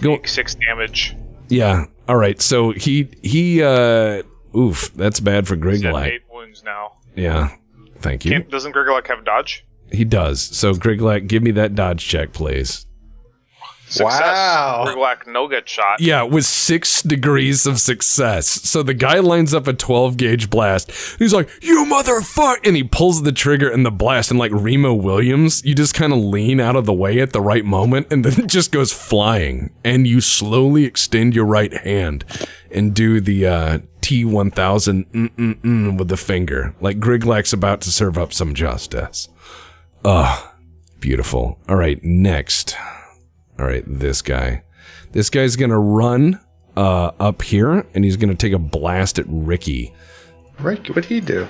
Go Take six damage. Yeah, all right, so he, he uh, oof, that's bad for Griglak. He's eight wounds now. Yeah, thank you. Can't, doesn't Griglak have dodge? He does. So, Griglak, give me that dodge check, please. Success. Wow. Griglak, no get shot. Yeah, with six degrees of success. So, the guy lines up a twelve gauge blast. He's like, you motherfucker! And he pulls the trigger in the blast. And like Remo Williams, you just kind of lean out of the way at the right moment. And then it just goes flying. And you slowly extend your right hand and do the uh, T one thousand mm-mm-mm with the finger. Like Griglak's about to serve up some justice. Oh, beautiful. All right, next. All right, this guy. This guy's going to run uh, up here, and he's going to take a blast at Ricky. Ricky, what'd he do?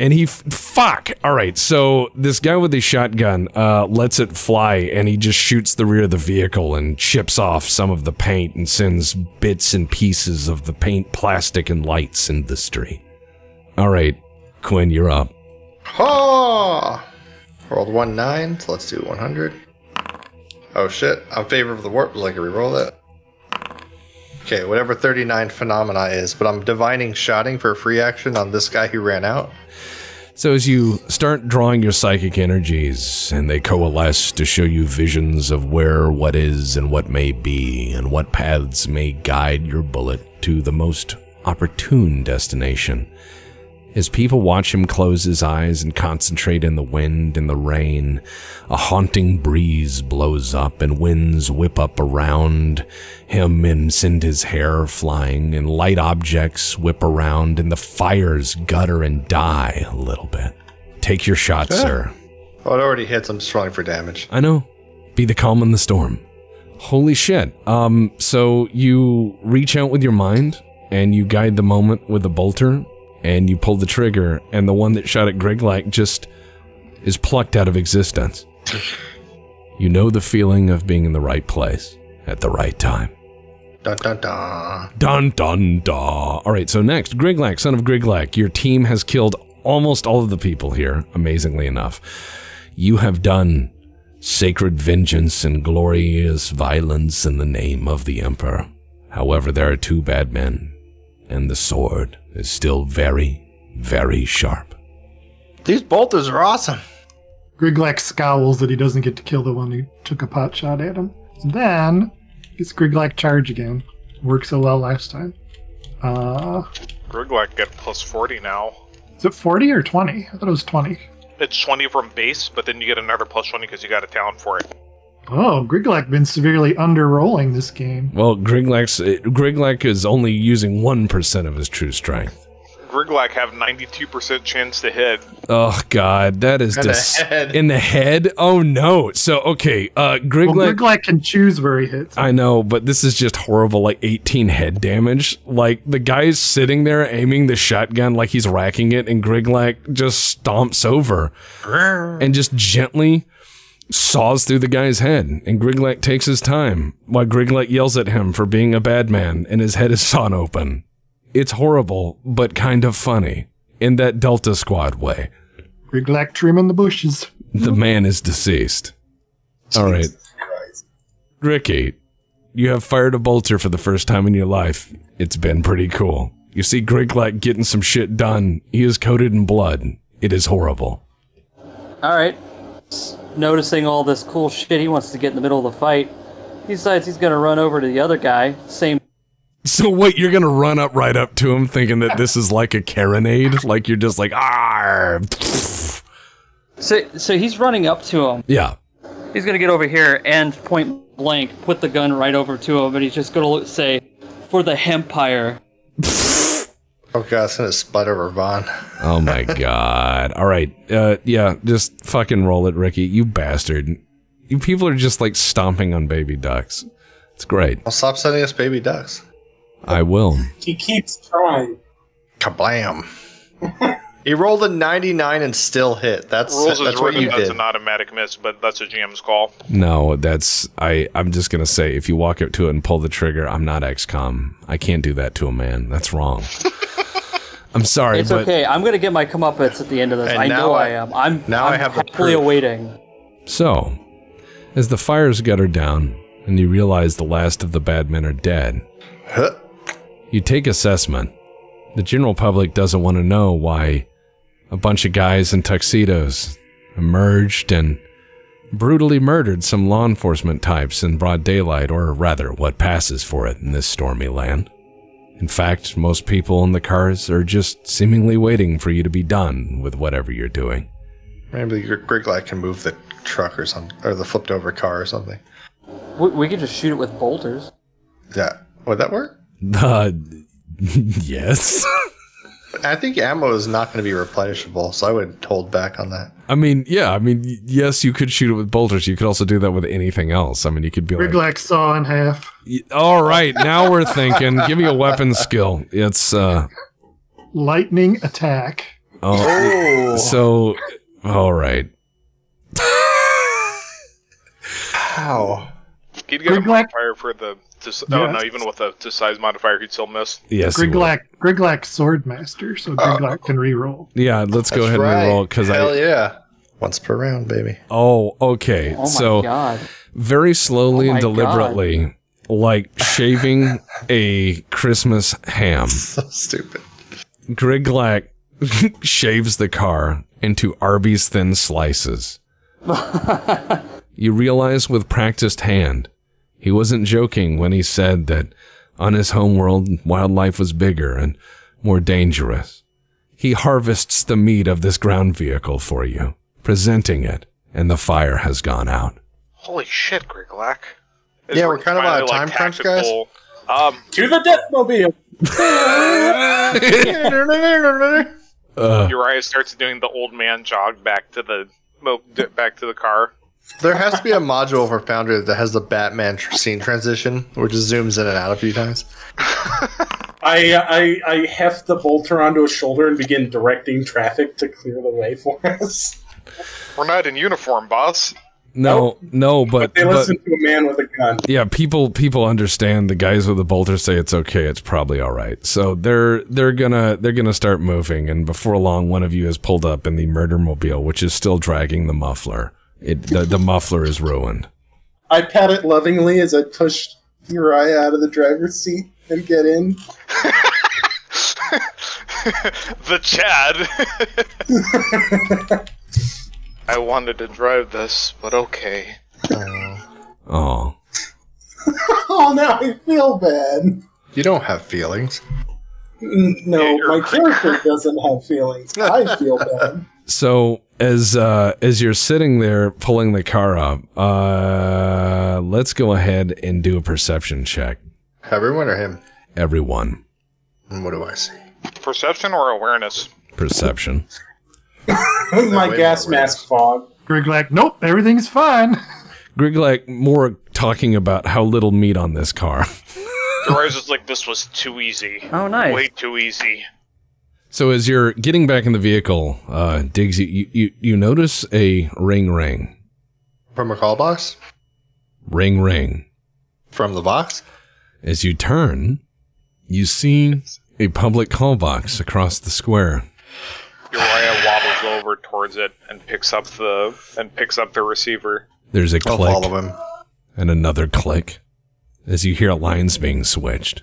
And he... F fuck! All right, so this guy with the shotgun uh, lets it fly, and he just shoots the rear of the vehicle and chips off some of the paint and sends bits and pieces of the paint, plastic, and lights into the street. All right, Quinn, you're up. Oh! Rolled one nine, so let's do one hundred. Oh shit! I'm in favor of the warp. Like, reroll that. Okay, whatever thirty-nine phenomena is, but I'm divining shotting for a free action on this guy who ran out. So as you start drawing your psychic energies, and they coalesce to show you visions of where what is and what may be, and what paths may guide your bullet to the most opportune destination. As people watch him close his eyes and concentrate in the wind and the rain, a haunting breeze blows up and winds whip up around him and send his hair flying, and light objects whip around, and the fires gutter and die a little bit. Take your shot, yeah. Sir. Oh, it already hits. I'm strong for damage. I know. Be the calm in the storm. Holy shit. Um, so you reach out with your mind, and you guide the moment with a bolter, and you pull the trigger, and the one that shot at Griglak just is plucked out of existence. You know the feeling of being in the right place at the right time. Dun dun dun. Dun dun dun. All right, so next, Griglak, son of Griglak, your team has killed almost all of the people here, amazingly enough. You have done sacred vengeance and glorious violence in the name of the Emperor. However, there are two bad men, and the sword is still very, very sharp. These bolters are awesome. Griglak scowls that he doesn't get to kill the one who took a pot shot at him. Then, it's Griglak charge again. worked so well last time. Uh, Griglak get plus forty now. Is it forty or twenty? I thought it was twenty. It's twenty from base, but then you get another plus twenty because you got a talent for it. Oh, Griglak been severely under-rolling this game. Well, Griglak's, Griglak is only using one percent of his true strength. Griglak have ninety-two percent chance to hit. Oh, God, that is... In the head. In the head? Oh, no. So, okay, uh, Griglak... Well, Griglak can choose where he hits. I know, but this is just horrible, like, eighteen head damage. Like, the guy's sitting there aiming the shotgun like he's racking it, and Griglak just stomps over. And just gently saws through the guy's head, and Griglak takes his time, while Griglak yells at him for being a bad man, and his head is sawn open. It's horrible, but kind of funny, in that Delta Squad way. Griglak trimming the bushes. The man is deceased. Jesus All right. Christ. Ricky, you have fired a bolter for the first time in your life. It's been pretty cool. You see Griglak getting some shit done. He is coated in blood. It is horrible. All right. Noticing all this cool shit, he wants to get in the middle of the fight. He decides he's going to run over to the other guy. Same. So what, you're gonna run up right up to him thinking that this is like a carronade? Like you're just like, ah. So, so he's running up to him. Yeah. He's gonna get over here and point blank, put the gun right over to him, and he's just gonna say, for the Hempire. Oh god, it's gonna sputter Ravon. Oh my god. Alright, uh, yeah, just fucking roll it, Ricky, you bastard. You people are just like stomping on baby ducks. It's great. Well, stop sending us baby ducks. I will. He keeps trying. Kablam. He rolled a ninety-nine and still hit. That's Rules that's what you that's did. That's an automatic miss, but that's a G M's call. No, that's I. I'm just gonna say, if you walk up to it and pull the trigger, I'm not X COM. I can't do that to a man. That's wrong. I'm sorry. It's but okay. I'm gonna get my comeuppance at the end of this. I know I, I am. I'm now I'm I have happily awaiting. So, as the fires gutter down and you realize the last of the bad men are dead. Huh? You take assessment. The general public doesn't want to know why a bunch of guys in tuxedos emerged and brutally murdered some law enforcement types in broad daylight, or rather, what passes for it in this stormy land. In fact, most people in the cars are just seemingly waiting for you to be done with whatever you're doing. Maybe your Griglak can move the truck or something, or the flipped over car or something. We, we could just shoot it with bolters. Yeah. Would that work? Uh, yes. I think ammo is not going to be replenishable, so I would hold back on that. I mean, yeah, I mean, yes, you could shoot it with bolters. You could also do that with anything else. I mean, you could be Riglak like... Riglak saw in half. All right, now we're thinking. Give me a weapon skill. It's, uh... lightning attack. Oh. oh. So, all right. How? He'd get Griglak? A modifier for the... To, no, yeah. no, even with a to size modifier, he'd still miss. Yes, Griglak, Griglak Swordmaster, so Griglak uh, can reroll. Yeah, let's go ahead right. and reroll. Cause Hell I, yeah. Once per round, baby. Oh, okay. Oh so, God. very slowly oh and deliberately, God. like shaving a Christmas ham. So stupid. Griglak shaves the car into Arby's thin slices. You realize with practiced hand, he wasn't joking when he said that on his homeworld, wildlife was bigger and more dangerous. He harvests the meat of this ground vehicle for you, presenting it, and the fire has gone out. Holy shit, Griglak. Yeah, we're kind of on a time crunch, guys. Um, to the Deathmobile! uh, Uriah starts doing the old man jog back to the, back to the car. There has to be a module for Foundry that has the Batman tr scene transition, which just zooms in and out a few times. I, I I heft the bolter onto his shoulder and begin directing traffic to clear the way for us. We're not in uniform, boss. No, nope. no, but, but they listen but, to a man with a gun. Yeah, people people understand. The guys with the bolter say it's okay. It's probably all right. So they're they're gonna they're gonna start moving, and before long, one of you is pulled up in the murdermobile, which is still dragging the muffler. It, the, the muffler is ruined. I pat it lovingly as I push Uriah out of the driver's seat and get in. The Chad. I wanted to drive this, but okay. Uh, oh. Oh, now I feel bad. You don't have feelings. No, my character doesn't have feelings. I feel bad. So as uh, as you're sitting there pulling the car up, uh, let's go ahead and do a perception check. Everyone or him? Everyone. And what do I see? Perception or awareness? Perception. My gas mask fog. Griglak, nope, everything's fine. Griglak, more talking about how little meat on this car. Groves is like, this was too easy. Oh, nice. Way too easy. So as you're getting back in the vehicle, uh, Diggs, you, you, you notice a ring ring. From a call box? Ring ring. From the box? As you turn, you see a public call box across the square. Uriah wobbles over towards it and picks up the and picks up the receiver. There's a click. I'll follow him. And another click. As you hear lines being switched,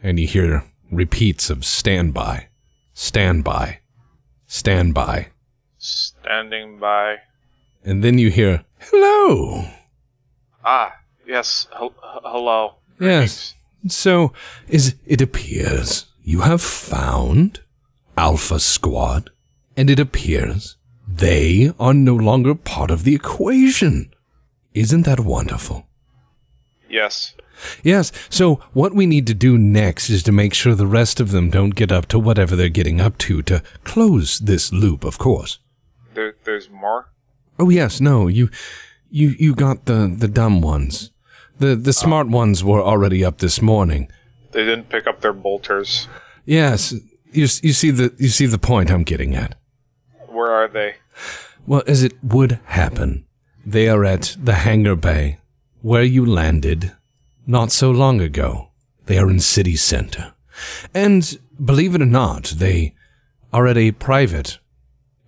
and you hear repeats of standby, standby, standby, standing by, and then you hear hello. Ah, yes, he hello. Yes. So, is it appears you have found Alpha Squad, and it appears they are no longer part of the equation. Isn't that wonderful? Yes. Yes, so what we need to do next is to make sure the rest of them don't get up to whatever they're getting up to to close this loop, of course. There, there's more? Oh, yes, no, you you, you got the, the dumb ones. The, the smart oh. ones were already up this morning. They didn't pick up their bolters. Yes, you, you, see the, you see the point I'm getting at. Where are they? Well, as it would happen, they are at the hangar bay where you landed... not so long ago. They are in city center. And, believe it or not, they are at a private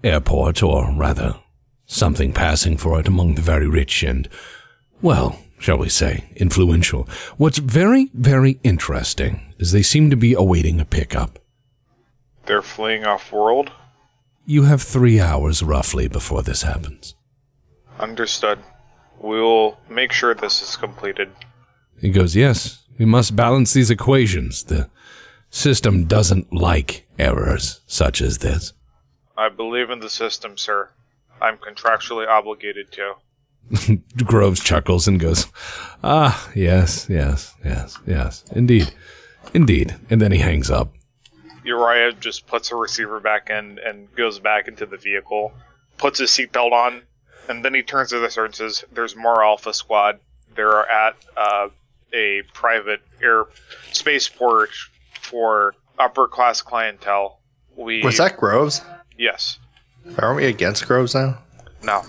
airport, or rather, something passing for it among the very rich and, well, shall we say, influential. What's very, very interesting is they seem to be awaiting a pickup. They're fleeing off-world? You have three hours, roughly, before this happens. Understood. We'll make sure this is completed. He goes, yes, we must balance these equations. The system doesn't like errors such as this. I believe in the system, sir. I'm contractually obligated to. Groves chuckles and goes, ah, yes, yes, yes, yes, indeed, indeed. And then he hangs up. Uriah just puts the receiver back in and goes back into the vehicle, puts his seatbelt on, and then he turns to the sergeant and says, there's more Alpha Squad. They're at... Uh, a private air spaceport for upper-class clientele. We Was that Groves? Yes. Aren't we against Groves now? No.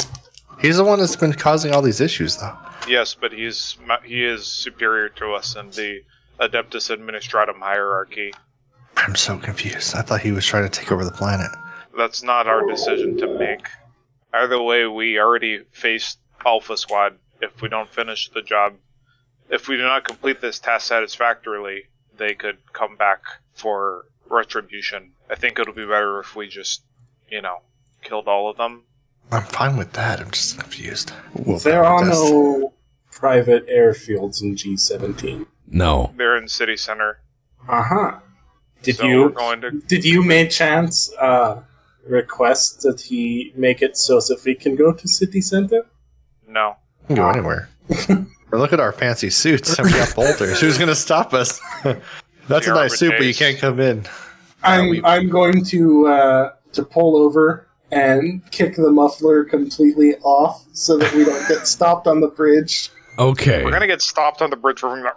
He's the one that's been causing all these issues, though. Yes, but he's he is superior to us in the Adeptus Administratum hierarchy. I'm so confused. I thought he was trying to take over the planet. That's not our decision to make. Either way, we already faced Alpha Squad. If we don't finish the job, if we do not complete this task satisfactorily, they could come back for retribution. I think it'll be better if we just, you know, killed all of them. I'm fine with that. I'm just confused. We'll there are this. no private airfields in G seventeen. No. They're in city center. Uh-huh. Did, so did you, may chance, uh, request that he make it so that we can go to city center? No. We can go anywhere. Or look at our fancy suits. We got bolters. Who's going to stop us? That's the a nice Arvitaes. suit, but you can't come in. I'm uh, I'm going to uh, to pull over and kick the muffler completely off so that we don't get stopped on the bridge. Okay. We're going to get stopped on the bridge. We're gonna,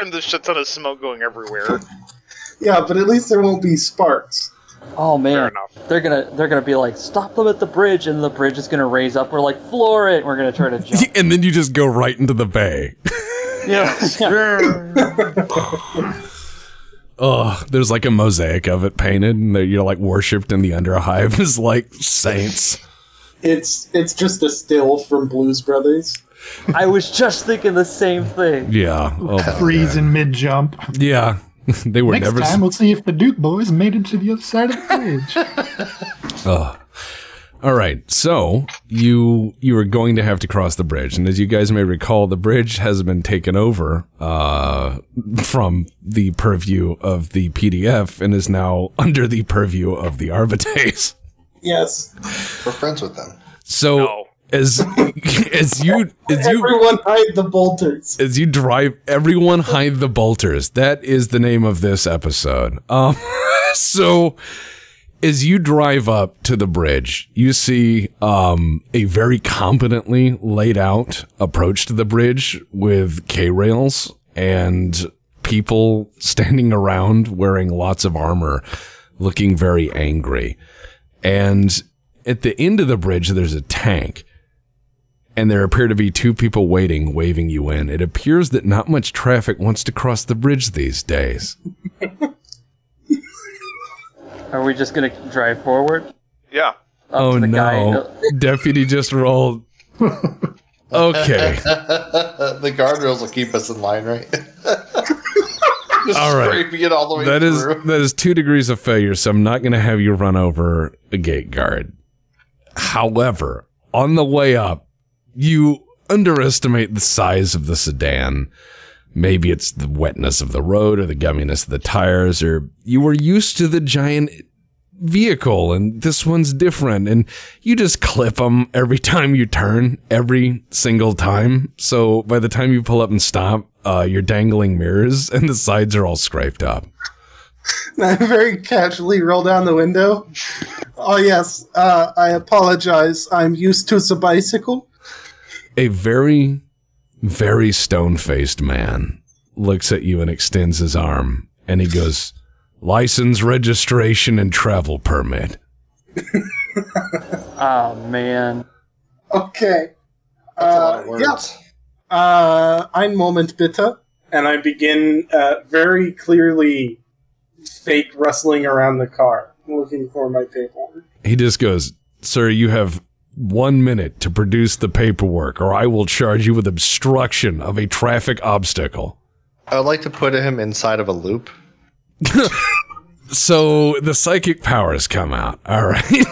and there's shit ton of smoke going everywhere. Yeah, but at least there won't be sparks. Oh man, they're gonna they're gonna be like, stop them at the bridge, and the bridge is gonna raise up. We're like, floor it. And we're gonna try to jump, and then you just go right into the bay. Yeah. Oh, there's like a mosaic of it painted, and you're like worshipped in the Underhive as like saints. It's it's just a still from Blues Brothers. I was just thinking the same thing. Yeah, oh, freeze in mid jump. Yeah. They were never. Next time, we'll see if the Duke boys made it to the other side of the bridge. Oh. All right, so you you are going to have to cross the bridge, and as you guys may recall, the bridge has been taken over uh, from the purview of the P D F and is now under the purview of the Arvitaes. Yes, we're friends with them. So no. as as you as you everyone hide the bolters. As you drive, everyone hide the bolters. That is the name of this episode. Um, so. As you drive up to the bridge, you see um, a very competently laid out approach to the bridge with K-rails and people standing around wearing lots of armor, looking very angry. And at the end of the bridge, there's a tank, and there appear to be two people waiting, waving you in. It appears that not much traffic wants to cross the bridge these days. Are we just gonna drive forward? Yeah. Oh no! Guy. Deputy just rolled. Okay. The guardrails will keep us in line, right? Just all right. Scraping it all the way that through. Is that is two degrees of failure, so I'm not gonna have you run over a gate guard. However, on the way up, you underestimate the size of the sedan. Maybe it's the wetness of the road or the gumminess of the tires, or you were used to the giant vehicle and this one's different, and you just clip them every time you turn, every single time. So by the time you pull up and stop, uh, you're dangling mirrors and the sides are all scraped up. And I very casually roll down the window. Oh, yes. Uh, I apologize. I'm used to the bicycle. A very... very stone-faced man looks at you and extends his arm, and he goes, license, registration, and travel permit. Oh, man. Okay. Uh, yeah. Uh, ein Moment, bitte. And I begin uh, very clearly fake rustling around the car, looking for my paperwork. He just goes, sir, you have... one minute to produce the paperwork, or I will charge you with obstruction of a traffic obstacle. I'd like to put him inside of a loop. So the psychic powers come out. All right.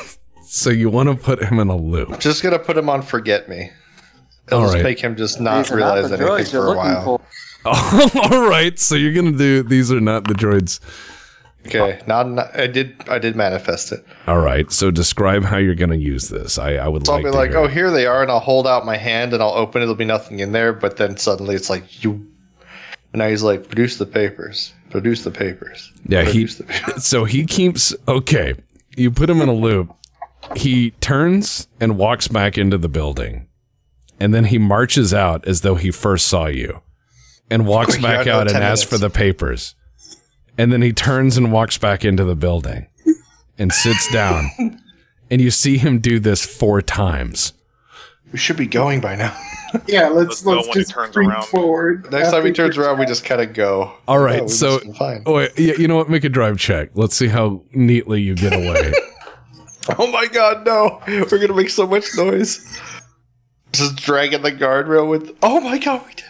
So you want to put him in a loop. Just going to put him on forget me. It'll all just right. Make him just not these realize not anything for a while. For all right. So you're going to do, these are not the droids. Okay, not, not I did I did manifest it. All right, so describe how you're going to use this. I, I would so like I'll be to like, oh, it. Here they are, and I'll hold out my hand, and I'll open it. There'll be nothing in there, but then suddenly it's like, you. And now he's like, produce the papers. Produce the papers. Yeah, produce he. The papers. So he keeps, okay, you put him in a loop. He turns and walks back into the building, and then he marches out as though he first saw you, and walks back out and asks for the papers. And then he turns and walks back into the building and sits down. And you see him do this four times. We should be going by now. Yeah, let's, let's, let's just bring forward. Next time he turns around, we just kind of go. All right, oh, so, oh, wait, yeah, you know what? Make a drive check. Let's see how neatly you get away. Oh my God, no. We're going to make so much noise. Just dragging the guardrail with, oh my God, we did it.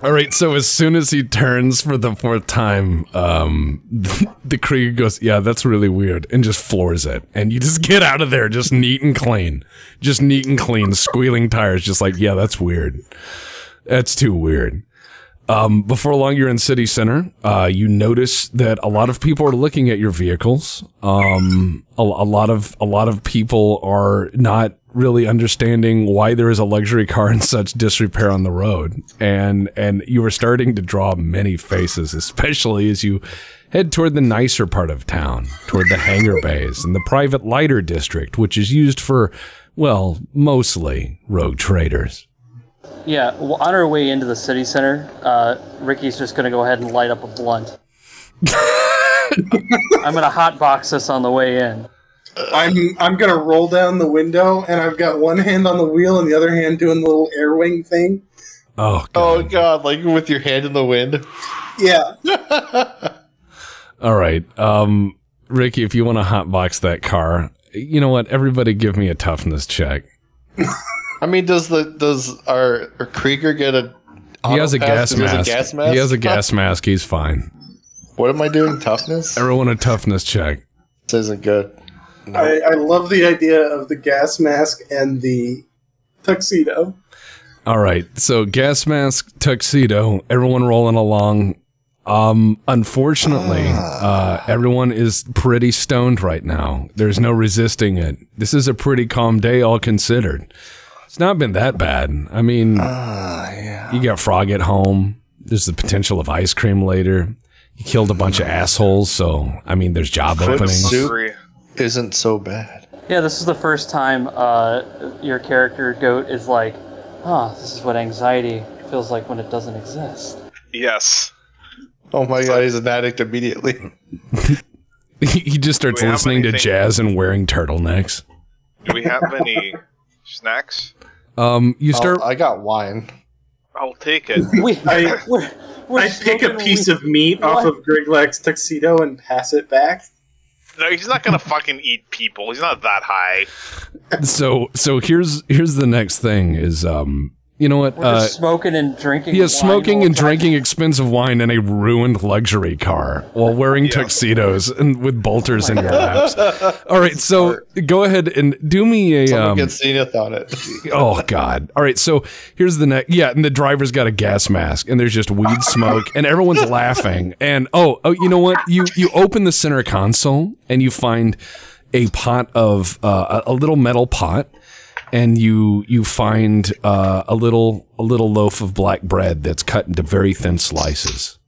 All right, so as soon as he turns for the fourth time, um, the, the Krieger goes, yeah, that's really weird, and just floors it. And you just get out of there, just neat and clean. Just neat and clean, squealing tires, just like, yeah, that's weird. That's too weird. Um, before long, you're in City Center. Uh, you notice that a lot of people are looking at your vehicles. Um, a, a lot of, a lot of people are not really understanding why there is a luxury car in such disrepair on the road. And, and you are starting to draw many faces, especially as you head toward the nicer part of town, toward the hangar bays and the private lighter district, which is used for, well, mostly rogue traders. Yeah, well, on our way into the city center, uh, Ricky's just going to go ahead and light up a blunt. I'm going to hotbox this on the way in. I'm I'm going to roll down the window, and I've got one hand on the wheel and the other hand doing the little air wing thing. Oh, God. Oh, God, like with your hand in the wind? Yeah. All right. Um, Ricky, if you want to hotbox that car, you know what? Everybody give me a toughness check. I mean, does the does our, our Krieger get a? He has a gas mask. a gas mask. He has a gas mask. He's fine. What am I doing? Toughness. Everyone a toughness check. This isn't good. No. I, I love the idea of the gas mask and the tuxedo. All right, so gas mask, tuxedo, everyone rolling along. Um, unfortunately, uh, everyone is pretty stoned right now. There's no resisting it. This is a pretty calm day, all considered. It's not been that bad. I mean, uh, yeah. You got Frog at home. There's the potential of ice cream later. You killed a bunch of assholes, so, I mean, there's job Flip openings. Soup isn't so bad. Yeah, this is the first time uh, your character, Goat, is like, oh, this is what anxiety feels like when it doesn't exist. Yes. Oh my god, he's an addict immediately. He just starts listening to jazz and wearing turtlenecks. Do we have any snacks? Um, you start. I got wine. I'll take it. We, I we're, we're I pick a piece we, of meat what? off of Griglak's tuxedo and pass it back. No, he's not gonna fucking eat people. He's not that high. So, so here's here's the next thing is um. You know what? We're uh, just smoking and drinking. Yeah, wine smoking and drinking expensive wine in a ruined luxury car while wearing yeah. tuxedos and with bolters oh in your laps. All right, so hard. Go ahead and do me a. Someone um, get Zenith on it. Oh God! All right, so here's the next. Yeah, and the driver's got a gas mask, and there's just weed smoke, and everyone's laughing. And oh, oh, you know what? You you open the center console, and you find a pot of uh, a little metal pot. And you you find uh, a little a little loaf of black bread that's cut into very thin slices.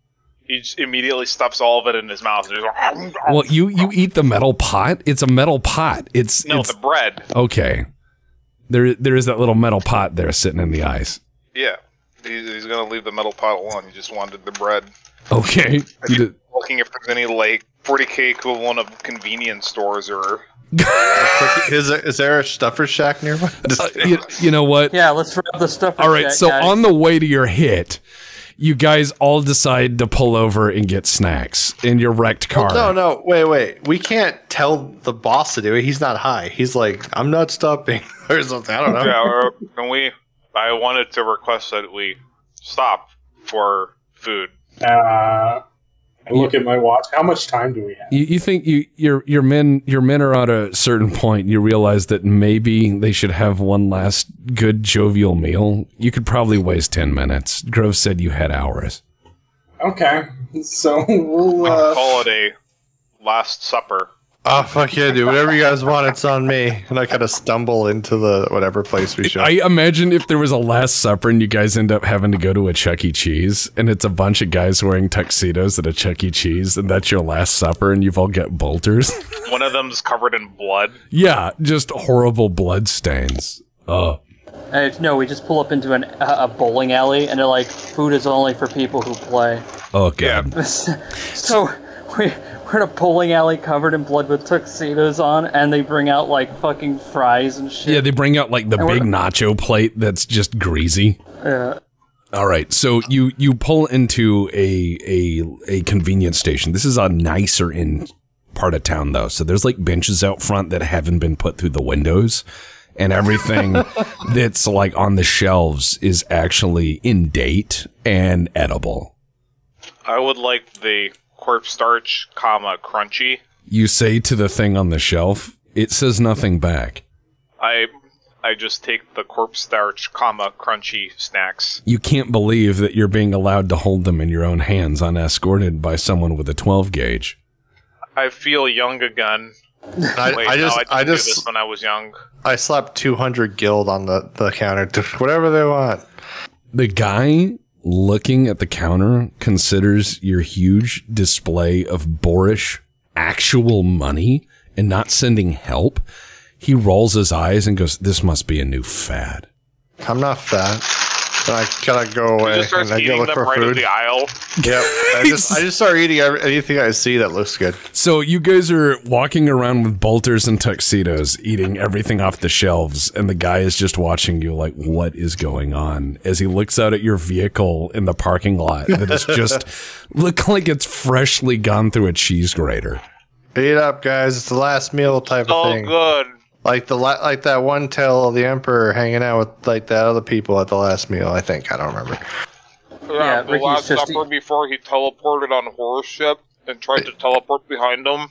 He just immediately stuffs all of it in his mouth. And just, well, you you eat the metal pot. It's a metal pot. It's no it's, the bread. Okay, there there is that little metal pot there sitting in the ice. Yeah, he's, he's gonna leave the metal pot alone. He just wanted the bread. Okay, he's looking if there's any like forty K equivalent of convenience stores or. is, is there a stuffer shack nearby? Uh, you, you know what? Yeah, let's wrap the stuffer shack. All right, shack, so guys. On the way to your hit, you guys all decide to pull over and get snacks in your wrecked car. Well, no, no, wait, wait. We can't tell the boss to do it. He's not high. He's like, I'm not stopping or something. I don't know. Yeah, can we? I wanted to request that we stop for food. Uh... I look at my watch. How much time do we have? You, you think you your your men your men are at a certain point. You realize that maybe they should have one last good jovial meal. You could probably waste ten minutes. Groves said you had hours. Okay, so we'll uh... call it a last supper. Oh fuck yeah, dude! Whatever you guys want, it's on me. And I kind of stumble into the whatever place we should. I imagine if there was a last supper and you guys end up having to go to a Chuck E. Cheese, and it's a bunch of guys wearing tuxedos at a Chuck E. Cheese, and that's your last supper, and you've all got bolters. One of them's covered in blood. Yeah, just horrible blood stains. Oh. Uh, no, we just pull up into an, uh, a bowling alley, and they're like, "Food is only for people who play." Oh god. Yeah. So we. We're in a bowling alley covered in blood with tuxedos on, and they bring out like fucking fries and shit. Yeah, they bring out like the and big nacho plate that's just greasy. Yeah. All right, so you you pull into a a a convenience station. This is a nicer in part of town though, so there's like benches out front that haven't been put through the windows, and everything that's like on the shelves is actually in date and edible. I would like the. Corp starch, comma, crunchy. You say to the thing on the shelf, it says nothing back. I I just take the corp starch, comma, crunchy snacks. You can't believe that you're being allowed to hold them in your own hands unescorted by someone with a twelve gauge. I feel young again. I, Wait, I just, no, I, I just, this when I was young. I slapped two hundred guild on the, the counter to whatever they want. The guy... looking at the counter considers your huge display of boorish actual money and not sending help. He rolls his eyes and goes, "This must be a new fad." I'm not fat. But I gotta go away. Just and I go look for right food. The aisle. Yep. I just I just start eating anything I see that looks good. So you guys are walking around with bolters and tuxedos, eating everything off the shelves, and the guy is just watching you like, what is going on? As he looks out at your vehicle in the parking lot that is just look like it's freshly gone through a cheese grater. Eat up, guys! It's the last meal type of oh, thing. Oh, good. Like the like that one tale of the emperor hanging out with like that other people at the last meal. I think I don't remember. Yeah, yeah the last supper before he teleported on Horus' ship and tried to teleport behind him,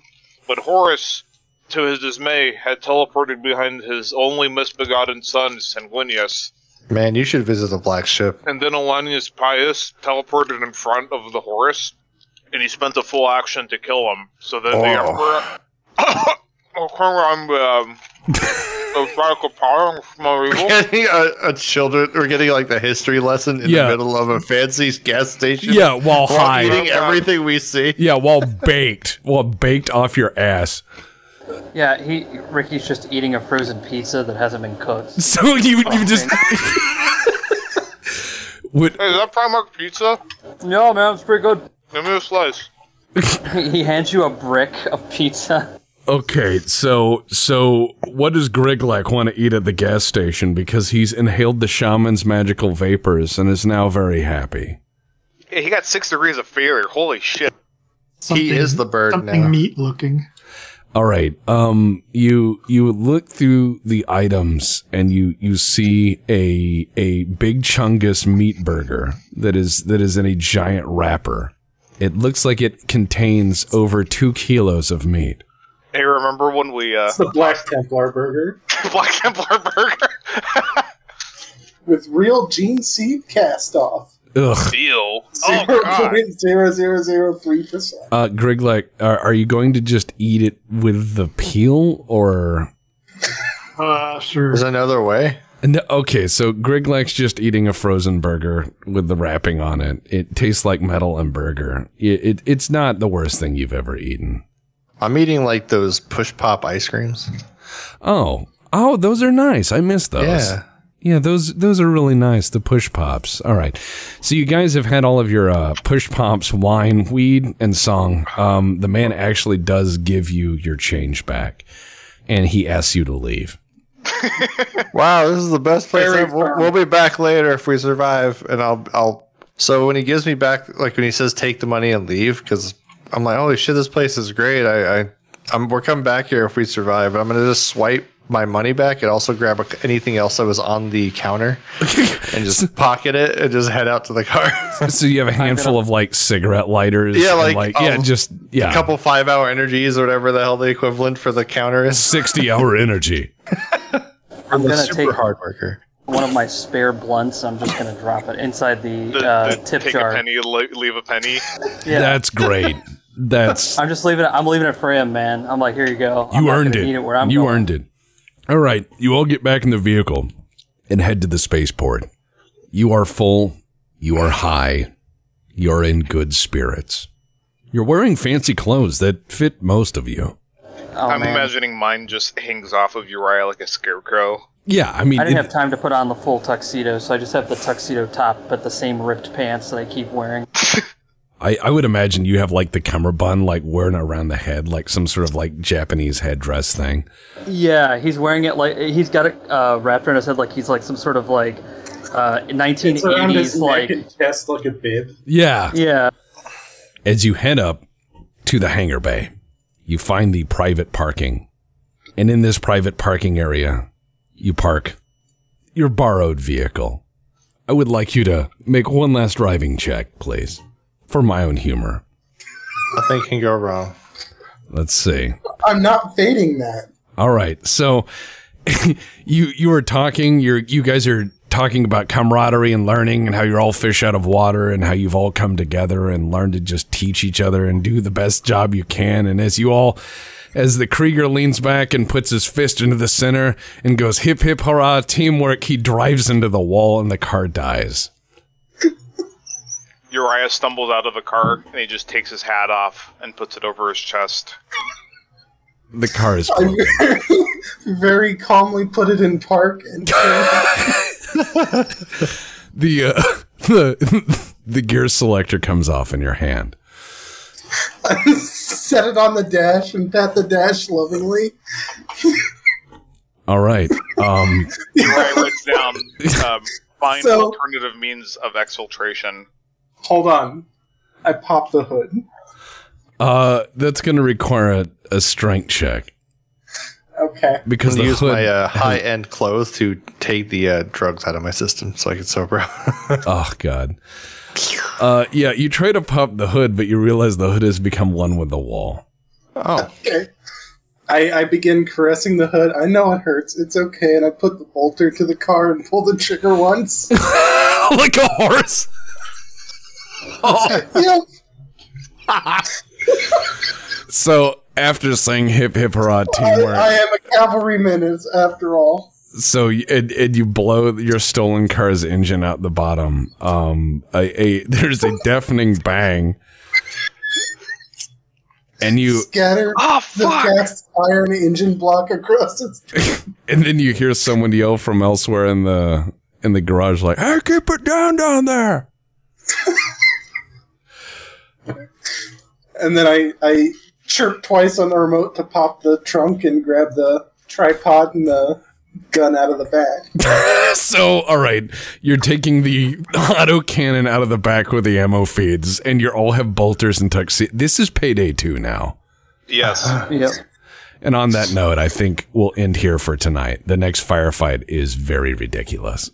but Horus to his dismay, had teleported behind his only misbegotten son, Sanguinius. Man, you should visit the Black Ship. And then Alanius Pius teleported in front of the Horus, and he spent the full action to kill him. So then oh. the Emperor... um, we're getting a, a children. We're getting like the history lesson in yeah. the middle of a fancy gas station. Yeah, while, while high, eating everything we see. Yeah, while baked, while baked off your ass. Yeah, he Ricky's just eating a frozen pizza that hasn't been cooked. So you oh, you just. Would, hey, is that Primark pizza? No, man, it's pretty good. Give me a slice. He hands you a brick of pizza. Okay, so so what does Griglak want to eat at the gas station? Because he's inhaled the shaman's magical vapors and is now very happy. Yeah, he got six degrees of fear. Holy shit! Something, he is the bird something now. Something meat-looking. All right. Um, you you look through the items and you you see a a big chungus meat burger that is that is in a giant wrapper. It looks like it contains over two kilos of meat. Hey, remember when we, uh... It's the Black Templar burger. Black Templar burger? With real Gene Seed cast-off. Ugh. Deal. Oh, God. zero point zero zero zero three percent. Uh, Greg, like, are, are you going to just eat it with the peel, or...? Uh, sure. There's another way. No, okay, so Griglak's just eating a frozen burger with the wrapping on it. It tastes like metal and burger. It, it, it's not the worst thing you've ever eaten. I'm eating, like, those push-pop ice creams. Oh. Oh, those are nice. I miss those. Yeah. Yeah, those, those are really nice, the push-pops. All right. So you guys have had all of your uh, push-pops, wine, weed, and song. Um, the man actually does give you your change back, and he asks you to leave. Wow, this is the best place. We'll, we'll be back later if we survive, and I'll... I'll. So when he gives me back, like, when he says take the money and leave, because... I'm like, holy shit, this place is great. I, I, I'm, we're coming back here if we survive. I'm going to just swipe my money back and also grab a, anything else that was on the counter and just pocket it and just head out to the car. So you have a handful of, like, cigarette lighters. Yeah, like, and like oh, yeah, just yeah. a couple five-hour energies or whatever the hell the equivalent for the counter is. sixty-hour energy. I'm going to take hard worker. One of my spare blunts, I'm just going to drop it inside the, the, uh, the tip take jar. Take a penny, leave a penny. Yeah. That's great. That's. I'm just leaving it. I'm leaving it for him, man. I'm like, here you go. You earned it. it where I'm you going. earned it. All right. You all get back in the vehicle and head to the spaceport. You are full. You are high. You're in good spirits. You're wearing fancy clothes that fit most of you. Oh, I'm man. imagining mine just hangs off of Uriah like a scarecrow. Yeah, I mean... I didn't it, have time to put on the full tuxedo, so I just have the tuxedo top, but the same ripped pants that I keep wearing. I, I would imagine you have, like, the cummerbund, like, wearing around the head, like some sort of, like, Japanese headdress thing. Yeah, he's wearing it like... He's got it uh, wrapped around his head like he's, like, some sort of, like, uh, nineteen eighties, like... It's chest like a bib. Yeah. Yeah. As you head up to the hangar bay, you find the private parking. And in this private parking area... You park your borrowed vehicle. I would like you to make one last driving check, please. For my own humor. Nothing can go wrong. Let's see. I'm not fading that. All right. So you you were talking, you're you guys are talking about camaraderie and learning and how you're all fish out of water and how you've all come together and learned to just teach each other and do the best job you can. And as you all As the Krieger leans back and puts his fist into the center and goes, hip, hip, hurrah, teamwork, he drives into the wall and the car dies. Uriah stumbles out of the car and he just takes his hat off and puts it over his chest. The car is broken. Very, very calmly put it in park. And the, uh, the, the gear selector comes off in your hand. Set it on the dash and pat the dash lovingly. All right. Um, Uriah writes down um, find so, alternative means of exfiltration. Hold on. I popped the hood. Uh, that's going to require a, a strength check. Okay. Because I use hood, my uh, high-end clothes to take the uh, drugs out of my system so I can sober up. Oh, God. Uh, yeah, you try to pop the hood, but you realize the hood has become one with the wall. Oh. Okay. I, I begin caressing the hood. I know it hurts. It's okay. And I put the bolter to the car and pull the trigger once. Like a horse. Oh. Yep. So after saying hip hip hurrah, teamwork. I, I am a cavalryman after all. So and, and you blow your stolen car's engine out the bottom. Um, a, a there's a deafening bang. And you scatter oh, the cast iron engine block across its. And then you hear someone yell from elsewhere in the in the garage, like, "Hey, keep it down down there!" And then I I chirp twice on the remote to pop the trunk and grab the tripod and the gun out of the back. So, all right, you're taking the auto cannon out of the back where the ammo feeds, and you all have bolters and tuxedos. This is payday two now. Yes. Uh, yep. And on that note, I think we'll end here for tonight. The next firefight is very ridiculous.